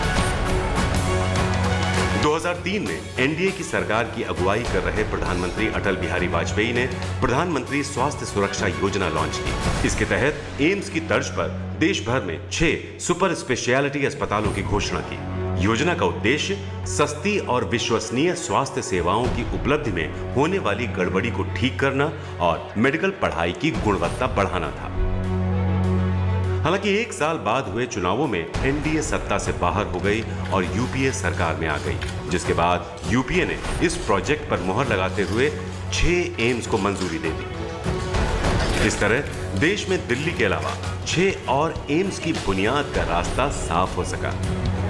दो हज़ार तीन में एन डी ए की सरकार की अगुवाई कर रहे प्रधानमंत्री अटल बिहारी वाजपेयी ने प्रधानमंत्री स्वास्थ्य सुरक्षा योजना लॉन्च की। इसके तहत एम्स की तर्ज पर देश भर में छह सुपर स्पेशलिटी अस्पतालों की घोषणा की। योजना का उद्देश्य सस्ती और विश्वसनीय स्वास्थ्य सेवाओं की उपलब्धि में होने वाली गड़बड़ी को ठीक करना और मेडिकल पढ़ाई की गुणवत्ता बढ़ाना था। हालांकि एक साल बाद हुए चुनावों में एन डी ए सत्ता से बाहर हो गई और यू पी ए सरकार में आ गई, जिसके बाद यू पी ए ने इस प्रोजेक्ट पर मोहर लगाते हुए छह एम्स को मंजूरी दे दी। इस तरह देश में दिल्ली के अलावा छह और एम्स की बुनियाद का रास्ता साफ हो सका,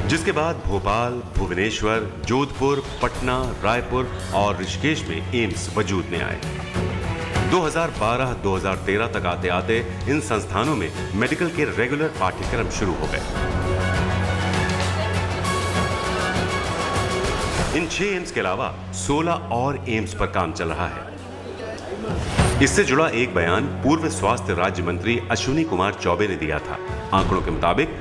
जिसके बाद भोपाल, भुवनेश्वर, जोधपुर, पटना, रायपुर और ऋषिकेश में एम्स वजूद में आए। दो हज़ार बारह दो हज़ार तेरह तक आते आते इन संस्थानों में मेडिकल के रेगुलर पाठ्यक्रम शुरू हो गए। इन छह एम्स के अलावा सोलह और एम्स पर काम चल रहा है। इससे जुड़ा एक बयान पूर्व स्वास्थ्य राज्य मंत्री अश्विनी कुमार चौबे ने दिया था। आंकड़ों के मुताबिक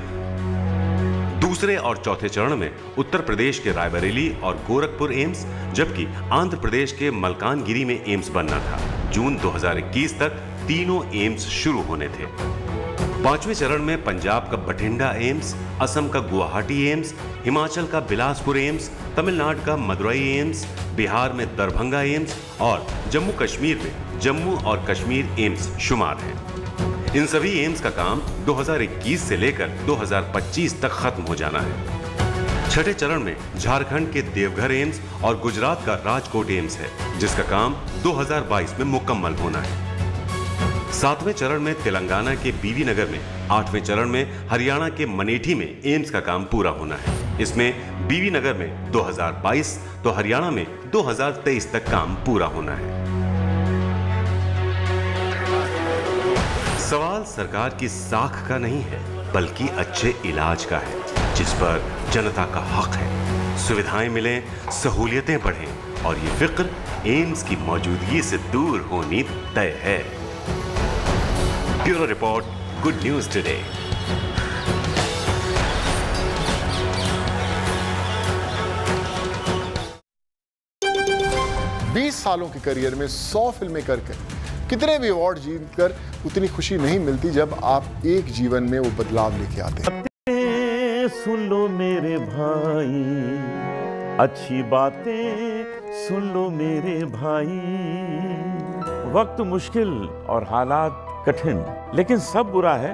दूसरे और चौथे चरण में उत्तर प्रदेश के रायबरेली और गोरखपुर एम्स जबकि आंध्र प्रदेश के मलकानगिरी में एम्स बनना था। जून दो हज़ार इक्कीस तक तीनों एम्स शुरू होने थे। पांचवें चरण में पंजाब का बठिंडा एम्स, असम का गुवाहाटी एम्स, हिमाचल का बिलासपुर एम्स, तमिलनाडु का मदुरई एम्स, बिहार में दरभंगा एम्स और जम्मू कश्मीर में जम्मू और कश्मीर एम्स शुमार हैं। इन सभी एम्स का काम दो हज़ार इक्कीस से लेकर दो हज़ार पच्चीस तक खत्म हो जाना है। छठे चरण में झारखंड के देवघर एम्स और गुजरात का राजकोट एम्स है, जिसका काम दो हज़ार बाईस में मुकम्मल होना है। सातवें चरण में तेलंगाना के बीवी नगर में, आठवें चरण में हरियाणा के मनेठी में एम्स का काम पूरा होना है। इसमें बीवी नगर में दो हज़ार बाईस तो हरियाणा में दो हज़ार तेईस तक काम पूरा होना है। सवाल सरकार की साख का नहीं है, बल्कि अच्छे इलाज का है, जिस पर जनता का हक है। सुविधाएं मिलें, सहूलियतें बढ़ें और ये फिक्र एम्स की मौजूदगी से दूर होनी तय है। Bureau report, good news today. बीस सालों के करियर में सौ फिल्में करके कितने भी अवार्ड जीतकर उतनी खुशी नहीं मिलती जब आप एक जीवन में वो बदलाव लेके आते हैं। सुन लो मेरे भाई, अच्छी बातें सुन लो मेरे भाई। वक्त मुश्किल और हालात कठिन, लेकिन सब बुरा है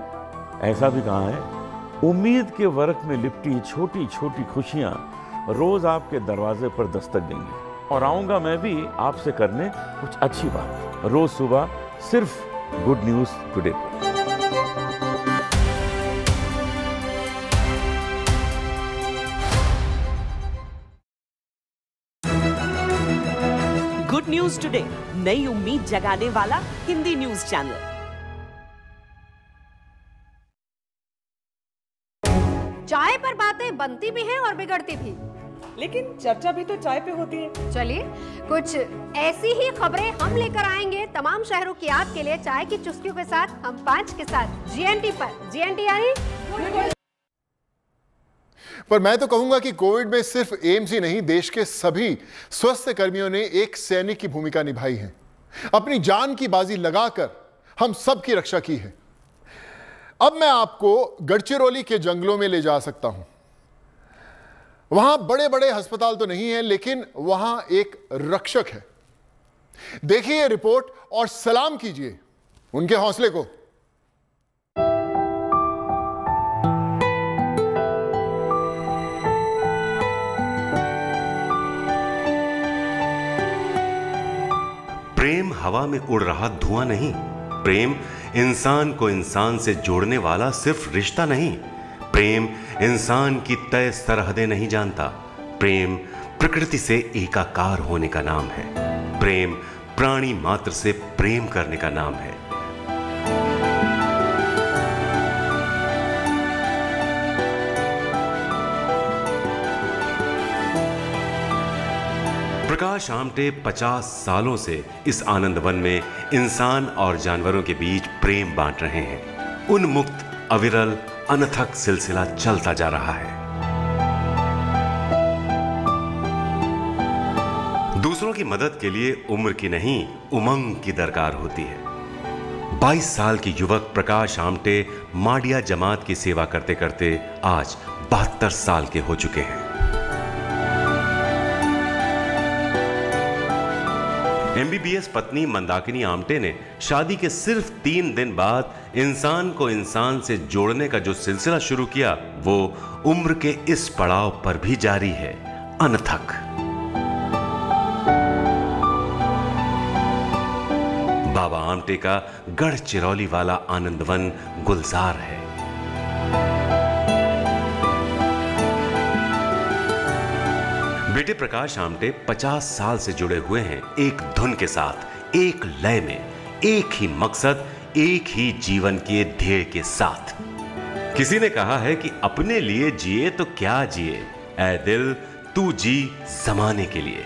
ऐसा भी कहाँ है। उम्मीद के वर्क में लिपटी छोटी छोटी खुशियाँ रोज आपके दरवाजे पर दस्तक देंगी और आऊँगा मैं भी आपसे करने कुछ अच्छी बात, रोज सुबह सिर्फ good news today. Good news today, नई उम्मीद जगाने वाला हिंदी न्यूज़ चैनल। चाय पर बातें बनती भी हैं और बिगड़ती भी, लेकिन चर्चा भी तो चाय पे होती है। चलिए कुछ ऐसी ही खबरें हम लेकर आएंगे तमाम शहरों की आप के लिए, चाय की चुस्कियों के साथ, हम पांच के साथ, जीएनटी पर। जीएनटी यानी पर मैं तो कहूंगा कि कोविड में सिर्फ एम्स ही नहीं, देश के सभी स्वास्थ्य कर्मियों ने एक सैनिक की भूमिका निभाई है। अपनी जान की बाजी लगाकर हम सब की रक्षा की है। अब मैं आपको गढ़चिरौली के जंगलों में ले जा सकता हूं। वहां बड़े बड़े अस्पताल तो नहीं है, लेकिन वहां एक रक्षक है। देखिए ये रिपोर्ट और सलाम कीजिए उनके हौसले को। प्रेम हवा में उड़ रहा धुआं नहीं, प्रेम इंसान को इंसान से जोड़ने वाला सिर्फ रिश्ता नहीं, प्रेम इंसान की तय सरहदें नहीं जानता, प्रेम प्रकृति से एकाकार होने का नाम है, प्रेम प्राणी मात्र से प्रेम करने का नाम है। प्रकाश आमटे पचास सालों से इस आनंद वन में इंसान और जानवरों के बीच प्रेम बांट रहे हैं। उन्मुक्त, अविरल, अनथक सिलसिला चलता जा रहा है। दूसरों की मदद के लिए उम्र की नहीं, उमंग की दरकार होती है। बाईस साल की युवक प्रकाश आमटे माडिया जमात की सेवा करते करते आज बहत्तर साल के हो चुके हैं। एमबीबीएस पत्नी मंदाकिनी आमटे ने शादी के सिर्फ तीन दिन बाद इंसान को इंसान से जोड़ने का जो सिलसिला शुरू किया, वो उम्र के इस पड़ाव पर भी जारी है, अनथक। बाबा आमटे का गढ़चिरौली वाला आनंदवन गुलजार है। बेटे प्रकाश आमटे पचास साल से जुड़े हुए हैं, एक धुन के साथ, एक लय में, एक ही मकसद, एक ही जीवन के ध्येय के साथ। किसी ने कहा है कि अपने लिए जिए तो क्या जिए, ऐ दिल तू जी समाने के लिए।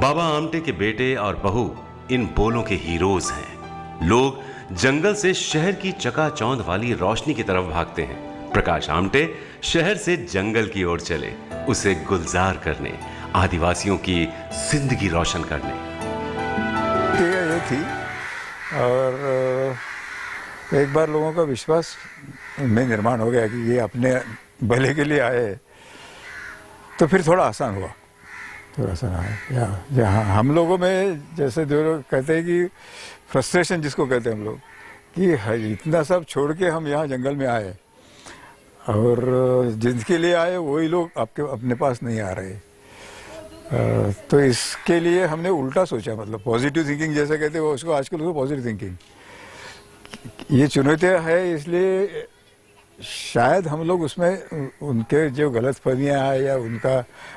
बाबा आमटे के बेटे और बहू इन बोलों के हीरोज हैं। लोग जंगल से शहर की चकाचौंध वाली रोशनी की तरफ भागते हैं। प्रकाश आमटे शहर से जंगल की ओर चले, उसे गुलजार करने, आदिवासियों की जिंदगी रोशन करने। ये थी, और एक बार लोगों का विश्वास में निर्माण हो गया कि ये अपने भले के लिए आए, तो फिर थोड़ा आसान हुआ, थोड़ा सा या, या हम लोगों में जैसे जो लोग कहते हैं कि फ्रस्ट्रेशन जिसको कहते हैं हम लोग, कि इतना सब छोड़ के हम यहाँ जंगल में आए और जिनके लिए आए वही लोग आपके अपने पास नहीं आ रहे, तो इसके लिए हमने उल्टा सोचा। मतलब पॉजिटिव थिंकिंग जैसे कहते हैं वो, उसको आजकल उसको पॉजिटिव थिंकिंग। ये चुनौतियाँ है, इसलिए शायद हम लोग उसमें उनके जो गलतफहमियाँ हैं या उनका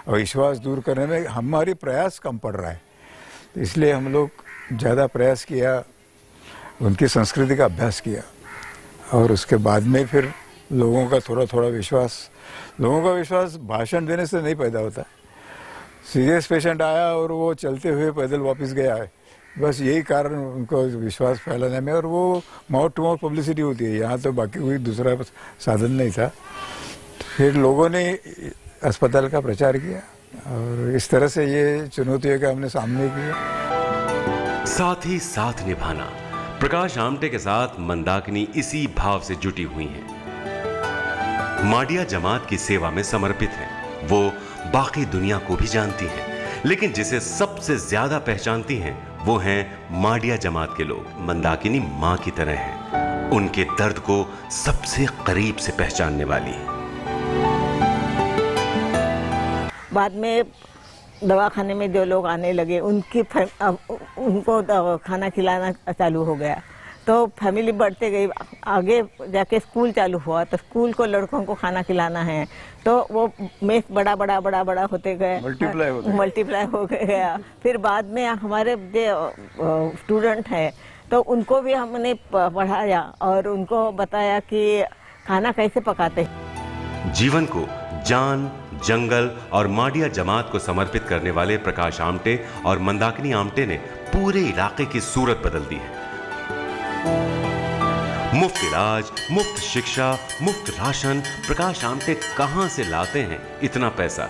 अविश्वास दूर करने में हमारी प्रयास कम पड़ रहा है, तो इसलिए हम लोग ज़्यादा प्रयास किया, उनकी संस्कृति का अभ्यास किया, और उसके बाद में फिर लोगों का थोड़ा थोड़ा विश्वास, लोगों का विश्वास भाषण देने से नहीं पैदा होता। सीरियस पेशेंट आया और वो चलते हुए पैदल वापस गया है, बस यही कारण उनको विश्वास फैलाने में, और वो माउथ टू माउथ पब्लिसिटी होती है। यहाँ तो बाकी कोई दूसरा साधन नहीं था। फिर लोगों ने अस्पताल का प्रचार किया और इस तरह से ये चुनौतियों का हमने सामने किया। साथ ही साथ निभाना। प्रकाश आमटे के साथ मंदाकिनी इसी भाव से जुटी हुई हैं। माडिया जमात की सेवा में समर्पित हैं। वो बाकी दुनिया को भी जानती हैं, लेकिन जिसे सबसे ज्यादा पहचानती हैं वो हैं माडिया जमात के लोग। मंदाकिनी माँ की तरह हैं, उनके दर्द को सबसे करीब से पहचानने वाली। बाद में दवाखाने में जो लोग आने लगे उनकी उनको खाना खिलाना चालू हो गया, तो फैमिली बढ़ते गई। आगे जाके स्कूल चालू हुआ, तो स्कूल को लड़कों को खाना खिलाना है, तो वो मेस बड़ा बड़ा बड़ा बड़ा होते गए, मल्टीप्लाई होते मल्टीप्लाई हो गया। फिर बाद में हमारे जो स्टूडेंट हैं तो उनको भी हमने पढ़ाया और उनको बताया कि खाना कैसे पकाते हैं। जीवन को जान, जंगल और माडिया जमात को समर्पित करने वाले प्रकाश आमटे और मंदाकिनी आमटे ने पूरे इलाके की सूरत बदल दी है। मुफ्त इलाज, मुफ्त शिक्षा, मुफ्त राशन। प्रकाश आमटे कहां से लाते हैं इतना पैसा?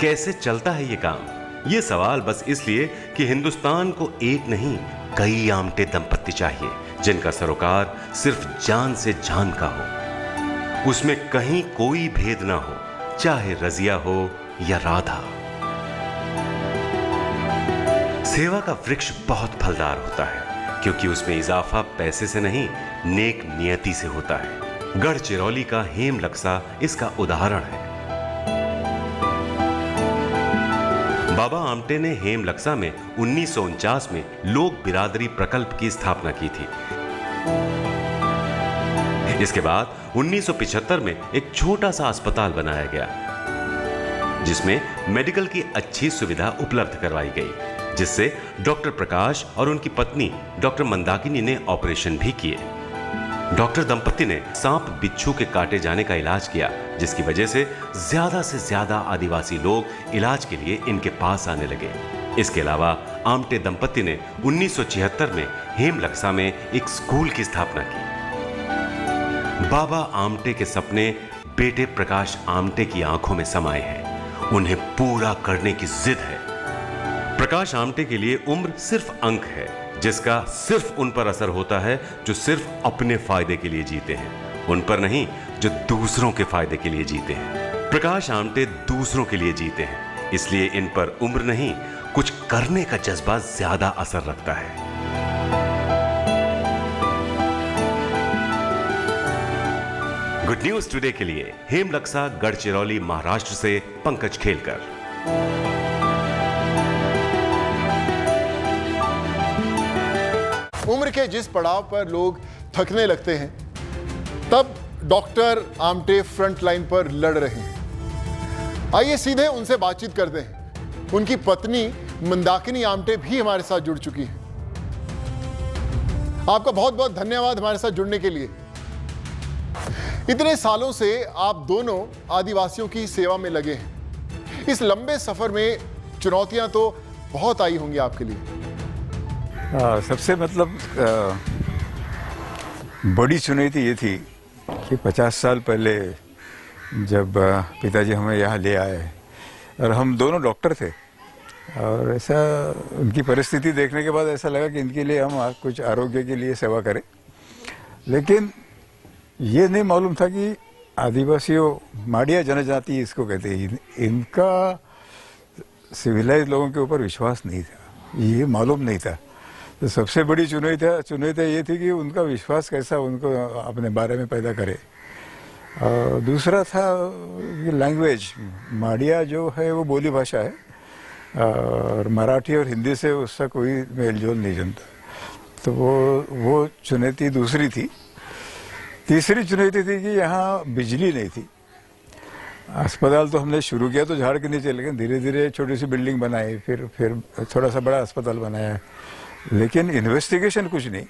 कैसे चलता है ये काम? ये सवाल बस इसलिए कि हिंदुस्तान को एक नहीं कई आमटे दंपत्ति चाहिए जिनका सरोकार सिर्फ जान से जान का हो, उसमें कहीं कोई भेद ना हो, चाहे रजिया हो या राधा। सेवा का वृक्ष बहुत फलदार होता है क्योंकि उसमें इजाफा पैसे से नहीं नेक नियति से होता है। गढ़चिरौली का हेम लक्सा इसका उदाहरण है। बाबा आमटे ने हेम लक्सा में उन्नीस सौ उनचास में लोक बिरादरी प्रकल्प की स्थापना की थी। इसके बाद उन्नीस सौ पिछहत्तर में एक छोटा सा अस्पताल बनाया गया जिसमें मेडिकल की अच्छी सुविधा उपलब्ध करवाई गई, जिससे डॉक्टर प्रकाश और उनकी पत्नी डॉक्टर मंदाकिनी ने ऑपरेशन भी किए। डॉक्टर दंपति ने सांप बिच्छू के काटे जाने का इलाज किया, जिसकी वजह से ज्यादा से ज्यादा आदिवासी लोग इलाज के लिए इनके पास आने लगे। इसके अलावा आमटे दंपति ने उन्नीस सौ छिहत्तर में हेमलक्सा में एक स्कूल की स्थापना की। बाबा आमटे के सपने बेटे प्रकाश आमटे की आंखों में समाये हैं, उन्हें पूरा करने की जिद है। प्रकाश आमटे के लिए उम्र सिर्फ अंक है जिसका सिर्फ उन पर असर होता है जो सिर्फ अपने फायदे के लिए जीते हैं, उन पर नहीं जो दूसरों के फायदे के लिए जीते हैं। प्रकाश आमटे दूसरों के लिए जीते हैं, इसलिए इन पर उम्र नहीं कुछ करने का जज्बा ज्यादा असर रखता है। गुड न्यूज टुडे के लिए हेमलक्सा, गढ़चिरौली, महाराष्ट्र से पंकज खेलकर। उम्र के जिस पड़ाव पर लोग थकने लगते हैं, तब डॉक्टर आमटे फ्रंट लाइन पर लड़ रहे हैं। आइए सीधे उनसे बातचीत करते हैं। उनकी पत्नी मंदाकिनी आमटे भी हमारे साथ जुड़ चुकी हैं। आपका बहुत बहुत धन्यवाद हमारे साथ जुड़ने के लिए। इतने सालों से आप दोनों आदिवासियों की सेवा में लगे हैं। इस लंबे सफर में चुनौतियां तो बहुत आई होंगी आपके लिए। आ, सबसे मतलब आ, बड़ी चुनौती ये थी कि पचास साल पहले जब पिताजी हमें यहाँ ले आए और हम दोनों डॉक्टर थे और ऐसा उनकी परिस्थिति देखने के बाद ऐसा लगा कि इनके लिए हम कुछ आरोग्य के लिए सेवा करें, लेकिन ये नहीं मालूम था कि आदिवासियों, माड़िया जनजाति इसको कहते हैं, इनका सिविलाइज लोगों के ऊपर विश्वास नहीं था, ये मालूम नहीं था। तो सबसे बड़ी चुनौती चुनौती ये थी कि उनका विश्वास कैसा उनको अपने बारे में पैदा करे। और दूसरा था लैंग्वेज, माड़िया जो है वो बोली भाषा है और मराठी और हिंदी से उसका कोई मेलजोल नहीं जनता, तो वो वो चुनौती दूसरी थी। तीसरी चुनौती थी कि यहाँ बिजली नहीं थी। अस्पताल तो हमने शुरू किया तो झाड़ के नीचे, लेकिन धीरे धीरे छोटी सी बिल्डिंग बनाई, फिर फिर थोड़ा सा बड़ा अस्पताल बनाया, लेकिन इन्वेस्टिगेशन कुछ नहीं,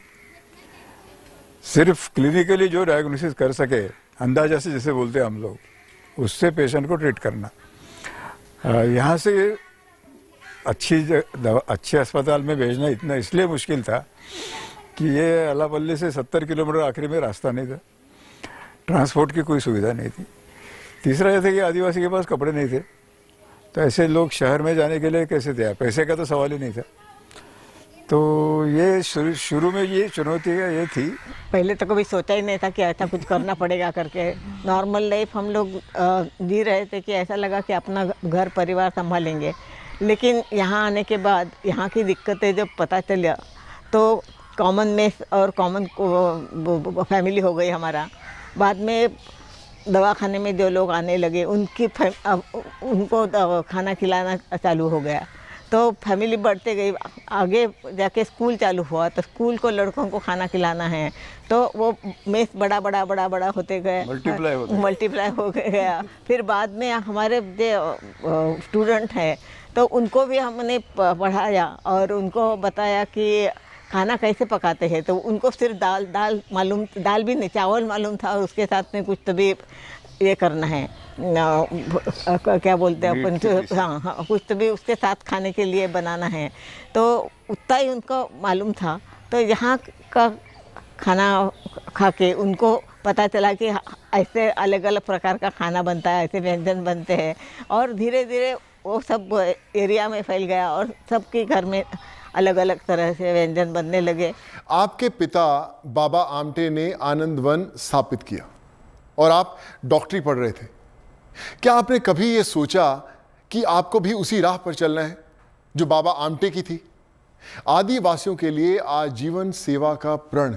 सिर्फ क्लिनिकली जो डायग्नोसिस कर सके, अंदाजा से जैसे बोलते हैं हम लोग, उससे पेशेंट को ट्रीट करना। यहाँ से अच्छी दवा अच्छे अस्पताल में भेजना इतना इसलिए मुश्किल था कि ये अलापल्ली से सत्तर किलोमीटर आखिरी में रास्ता नहीं था, ट्रांसपोर्ट की कोई सुविधा नहीं थी। तीसरा यह था कि आदिवासी के पास कपड़े नहीं थे, तो ऐसे लोग शहर में जाने के लिए कैसे थे, पैसे का तो सवाल ही नहीं था। तो ये शुरू शुरू में ये चुनौतियाँ ये थी। पहले तो कभी सोचा ही नहीं था कि ऐसा कुछ करना पड़ेगा करके। नॉर्मल लाइफ हम लोग जी रहे थे कि ऐसा लगा कि अपना घर परिवार संभालेंगे, लेकिन यहाँ आने के बाद यहाँ की दिक्कतें जब पता चली तो कॉमन मेस और कॉमन फैमिली हो गई हमारा। बाद में दवाखाने में जो लोग आने लगे उनकी उनको खाना खिलाना चालू हो गया, तो फैमिली बढ़ते गई। आगे जाके स्कूल चालू हुआ तो स्कूल को लड़कों को खाना खिलाना है, तो वो मेस बड़ा बड़ा बड़ा बड़ा होते गए, मल्टीप्लाई हो गया मल्टीप्लाई हो गया फिर बाद में हमारे जो स्टूडेंट हैं तो उनको भी हमने पढ़ाया और उनको बताया कि खाना कैसे पकाते हैं। तो उनको सिर्फ दाल दाल मालूम, दाल भी नहीं, चावल मालूम था और उसके साथ में कुछ तभी ये करना है ना, क्या बोलते हैं अपन, हाँ हाँ कुछ तो भी उसके साथ खाने के लिए बनाना है, तो उतना ही उनको मालूम था। तो यहाँ का खाना खा के उनको पता चला कि ऐसे अलग अलग प्रकार का खाना बनता है, ऐसे व्यंजन बनते हैं, और धीरे धीरे वो सब एरिया में फैल गया और सबके घर में अलग अलग तरह से व्यंजन बनने लगे। आपके पिता बाबा आमटे ने आनंदवन स्थापित किया और आप डॉक्टरी पढ़ रहे थे। क्या आपने कभी ये सोचा कि आपको भी उसी राह पर चलना है जो बाबा आमटे की थी? आदिवासियों के लिए आजीवन सेवा का प्रण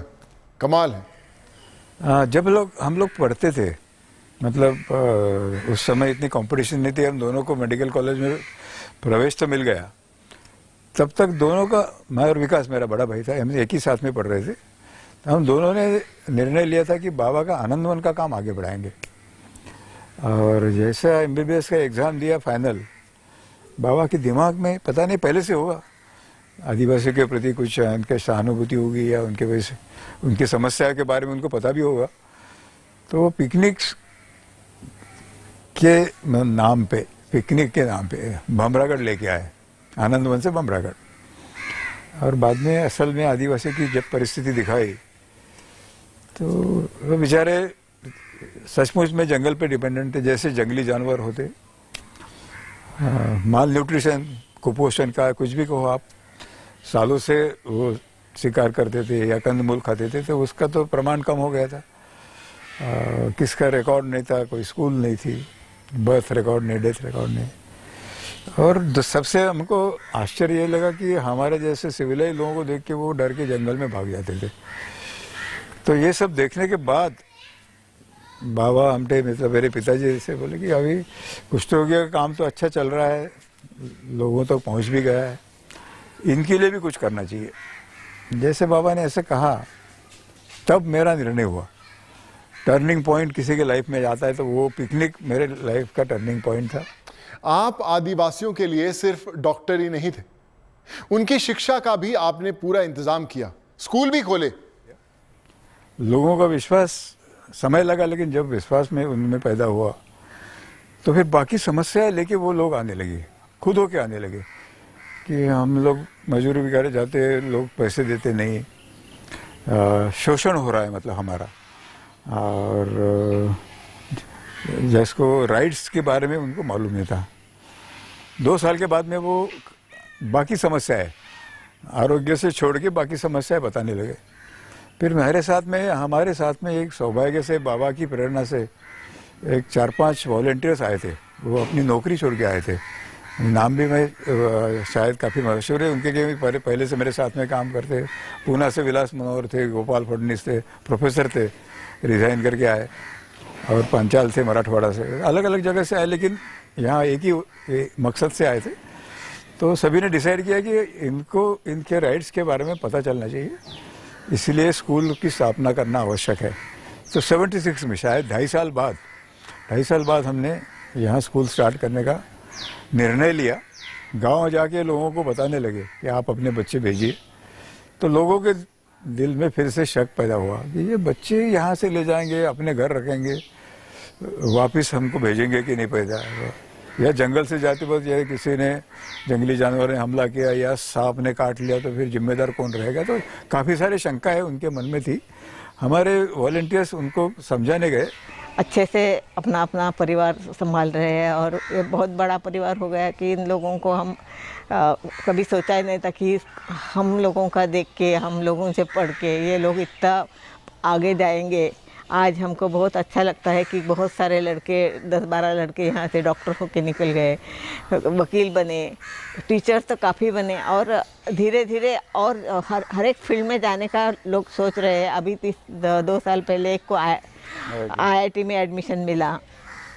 कमाल है। जब लोग हम लोग पढ़ते थे, मतलब उस समय इतनी कंपटीशन नहीं थी, हम दोनों को मेडिकल कॉलेज में प्रवेश तो मिल गया। तब तक दोनों का, मैं और विकास मेरा बड़ा भाई था, हम एक ही साथ में पढ़ रहे थे, हम दोनों ने निर्णय लिया था कि बाबा का आनंदवन का काम आगे बढ़ाएंगे। और जैसा एमबीबीएस का एग्ज़ाम दिया फाइनल, बाबा के दिमाग में पता नहीं पहले से होगा आदिवासियों के प्रति कुछ उनके सहानुभूति होगी या उनके वजह से उनकी समस्या के बारे में उनको पता भी होगा, तो वो पिकनिक्स के नाम पे पिकनिक के नाम पे भमरागढ़ लेके आए, आनंदवन से भमरागढ़। और बाद में असल में आदिवासी की जब परिस्थिति दिखाई तो वो बेचारे सचमुच में जंगल पे डिपेंडेंट थे, जैसे जंगली जानवर होते। माल न्यूट्रिशन, कुपोषण का कुछ भी कहो आप, सालों से वो शिकार करते थे या कंदमूल खाते थे, तो उसका तो प्रमाण कम हो गया था। आ, किसका रिकॉर्ड नहीं था, कोई स्कूल नहीं थी, बर्थ रिकॉर्ड नहीं, डेथ रिकॉर्ड नहीं। और सबसे हमको आश्चर्य ये लगा कि हमारे जैसे सिविलाइज लोगों को देख के वो डर के जंगल में भाग जाते थे। तो ये सब देखने के बाद बाबा आमटे, मतलब मेरे पिताजी से बोले कि अभी कुछ तो हो गया, काम तो अच्छा चल रहा है, लोगों तक तो पहुंच भी गया है, इनके लिए भी कुछ करना चाहिए। जैसे बाबा ने ऐसे कहा तब मेरा निर्णय हुआ। टर्निंग पॉइंट किसी के लाइफ में आता है तो वो पिकनिक मेरे लाइफ का टर्निंग पॉइंट था। आप आदिवासियों के लिए सिर्फ डॉक्टर ही नहीं थे, उनकी शिक्षा का भी आपने पूरा इंतजाम किया, स्कूल भी खोले। लोगों का विश्वास समय लगा, लेकिन जब विश्वास में उनमें पैदा हुआ तो फिर बाकी समस्याएं लेके वो लोग आने लगे, खुद होके आने लगे कि हम लोग मजदूरी वगैरह जाते, लोग पैसे देते नहीं, शोषण हो रहा है मतलब हमारा। और जिसको राइट्स के बारे में उनको मालूम नहीं था। दो साल के बाद में वो बाकी समस्याएं आरोग्य से छोड़ के बाकी समस्याएं बताने लगे। फिर मेरे साथ में हमारे साथ में एक सौभाग्य से बाबा की प्रेरणा से एक चार पांच वॉलेंटियर्स आए थे, वो अपनी नौकरी छोड़ के आए थे। नाम भी मैं शायद काफ़ी मशहूर है उनके, के पहले से मेरे साथ में काम करते। पूना से विलास मनोहर थे, गोपाल फडनीस थे, प्रोफेसर थे, रिज़ाइन करके आए, और पंचाल थे मराठवाड़ा से, अलग अलग जगह से आए, लेकिन यहाँ एक ही मकसद से आए थे। तो सभी ने डिसाइड किया कि इनको इनके राइट्स के बारे में पता चलना चाहिए, इसलिए स्कूल की स्थापना करना आवश्यक है। तो सेवेंटी सिक्स में शायद ढाई साल बाद ढाई साल बाद हमने यहाँ स्कूल स्टार्ट करने का निर्णय लिया। गांव जाके लोगों को बताने लगे कि आप अपने बच्चे भेजिए। तो लोगों के दिल में फिर से शक पैदा हुआ कि ये बच्चे यहाँ से ले जाएंगे, अपने घर रखेंगे, वापस हमको भेजेंगे कि नहीं पैदा, या जंगल से जाते वक्त या किसी ने जंगली जानवर ने हमला किया या सांप ने काट लिया तो फिर जिम्मेदार कौन रहेगा। तो काफ़ी सारे शंकाएँ उनके मन में थी। हमारे वॉलंटियर्स उनको समझाने गए। अच्छे से अपना अपना परिवार संभाल रहे हैं और ये बहुत बड़ा परिवार हो गया कि इन लोगों को हम आ, कभी सोचा ही नहीं था कि हम लोगों का देख के, हम लोगों से पढ़ के ये लोग इतना आगे जाएंगे। आज हमको बहुत अच्छा लगता है कि बहुत सारे लड़के, दस बारह लड़के यहाँ से डॉक्टर होके निकल गए, वकील बने, टीचर्स तो काफ़ी बने, और धीरे धीरे और हर हर एक फील्ड में जाने का लोग सोच रहे हैं। अभी तीस दो साल पहले एक को आई आई टी में एडमिशन मिला,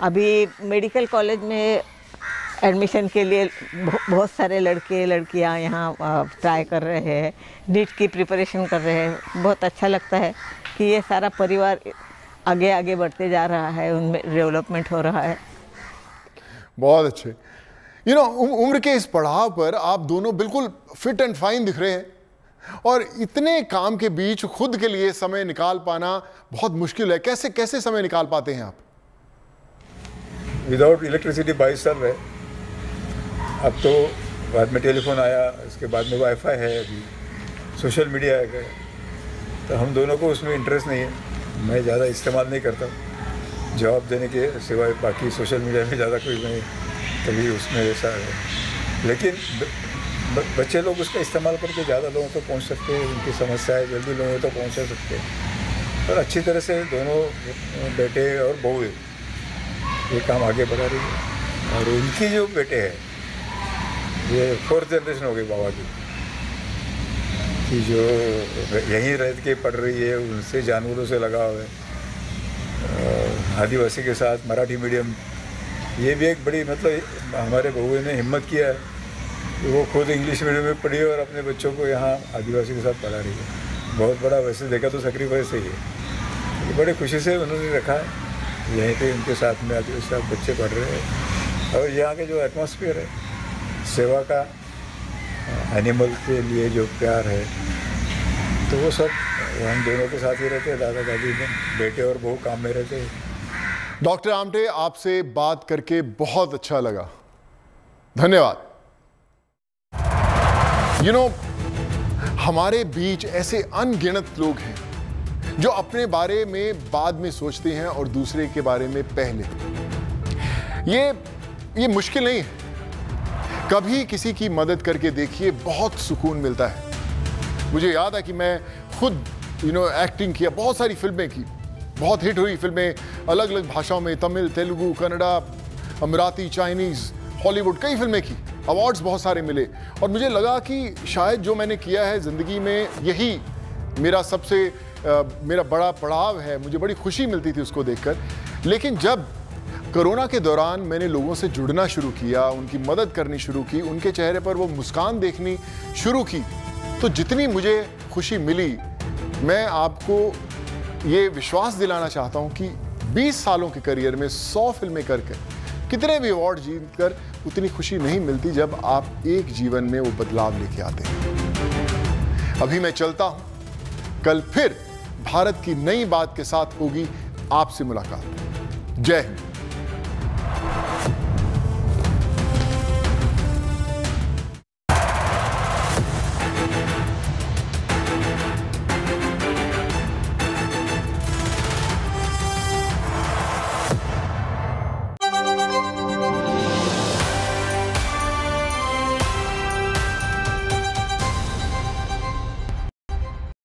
अभी मेडिकल कॉलेज में एडमिशन के लिए बहुत सारे लड़के लड़कियां यहाँ ट्राई कर रहे हैं, नीट की प्रिपरेशन कर रहे हैं। बहुत अच्छा लगता है कि ये सारा परिवार आगे आगे बढ़ते जा रहा है, उनमें डेवलपमेंट हो रहा है। बहुत अच्छे। यू नो, उम्र के इस पड़ाव पर आप दोनों बिल्कुल फिट एंड फाइन दिख रहे हैं, और इतने काम के बीच खुद के लिए समय निकाल पाना बहुत मुश्किल है। कैसे कैसे समय निकाल पाते हैं आप? विदाउट इलेक्ट्रिसिटी बाईस साल है। अब तो बाद में टेलीफोन आया, इसके बाद में वाईफाई है, अभी सोशल मीडिया है, तो हम दोनों को उसमें इंटरेस्ट नहीं है। मैं ज़्यादा इस्तेमाल नहीं करता जॉब देने के सिवाय, बाकी सोशल मीडिया में ज़्यादा कोई नहीं, कभी उसमें ऐसा है। लेकिन बच्चे लोग उसका इस्तेमाल करके ज़्यादा लोगों तक पहुंच सकते हैं, उनकी समस्याएं जल्दी लोगों तक पहुंचा सकते हैं, और अच्छी तरह से दोनों बेटे और बहू ये काम आगे बढ़ा रही है। और उनकी जो बेटे हैं, ये फोर्थ जनरेशन हो गई बाबा की, कि जो यहीं रह के पढ़ रही है, उनसे जानवरों से लगाव है, आदिवासी के साथ मराठी मीडियम, ये भी एक बड़ी मतलब हमारे बहू ने हिम्मत किया है, वो खुद इंग्लिश मीडियम में पढ़ी और अपने बच्चों को यहाँ आदिवासी के साथ पढ़ा रही है। बहुत बड़ा वैसे देखा तो सैक्रिफाइस ही है, तो बड़े खुशी से उन्होंने रखा है। यहीं पे उनके साथ में आदिवासी साथ बच्चे पढ़ रहे हैं, और यहाँ के जो एटमॉस्फेयर है सेवा का, एनिमल के लिए जो प्यार है, तो वो सब हम दोनों के साथ ही रहते हैं। दादा दादी बेटे और बहू काम में रहते हैं। डॉक्टर आमटे, आपसे बात करके बहुत अच्छा लगा, धन्यवाद। यू you नो know, हमारे बीच ऐसे अनगिनत लोग हैं जो अपने बारे में बाद में सोचते हैं और दूसरे के बारे में पहले। ये ये मुश्किल नहीं है, कभी किसी की मदद करके देखिए, बहुत सुकून मिलता है। मुझे याद है कि मैं खुद यू नो एक्टिंग किया, बहुत सारी फिल्में की, बहुत हिट हुई फिल्में अलग अलग भाषाओं में, तमिल, तेलुगु, कन्नड़ा, अमराती, चाइनीज़, हॉलीवुड, कई फिल्में की, अवार्ड्स बहुत सारे मिले, और मुझे लगा कि शायद जो मैंने किया है ज़िंदगी में यही मेरा सबसे आ, मेरा बड़ा पड़ाव है। मुझे बड़ी खुशी मिलती थी उसको देखकर। लेकिन जब कोरोना के दौरान मैंने लोगों से जुड़ना शुरू किया, उनकी मदद करनी शुरू की, उनके चेहरे पर वो मुस्कान देखनी शुरू की, तो जितनी मुझे खुशी मिली, मैं आपको ये विश्वास दिलाना चाहता हूँ कि बीस सालों के करियर में सौ फिल्में करके, कितने भी अवार्ड जीतकर, उतनी खुशी नहीं मिलती जब आप एक जीवन में वो बदलाव लेके आते हैं। अभी मैं चलता हूं, कल फिर भारत की नई बात के साथ होगी आपसे मुलाकात। जय हिंद।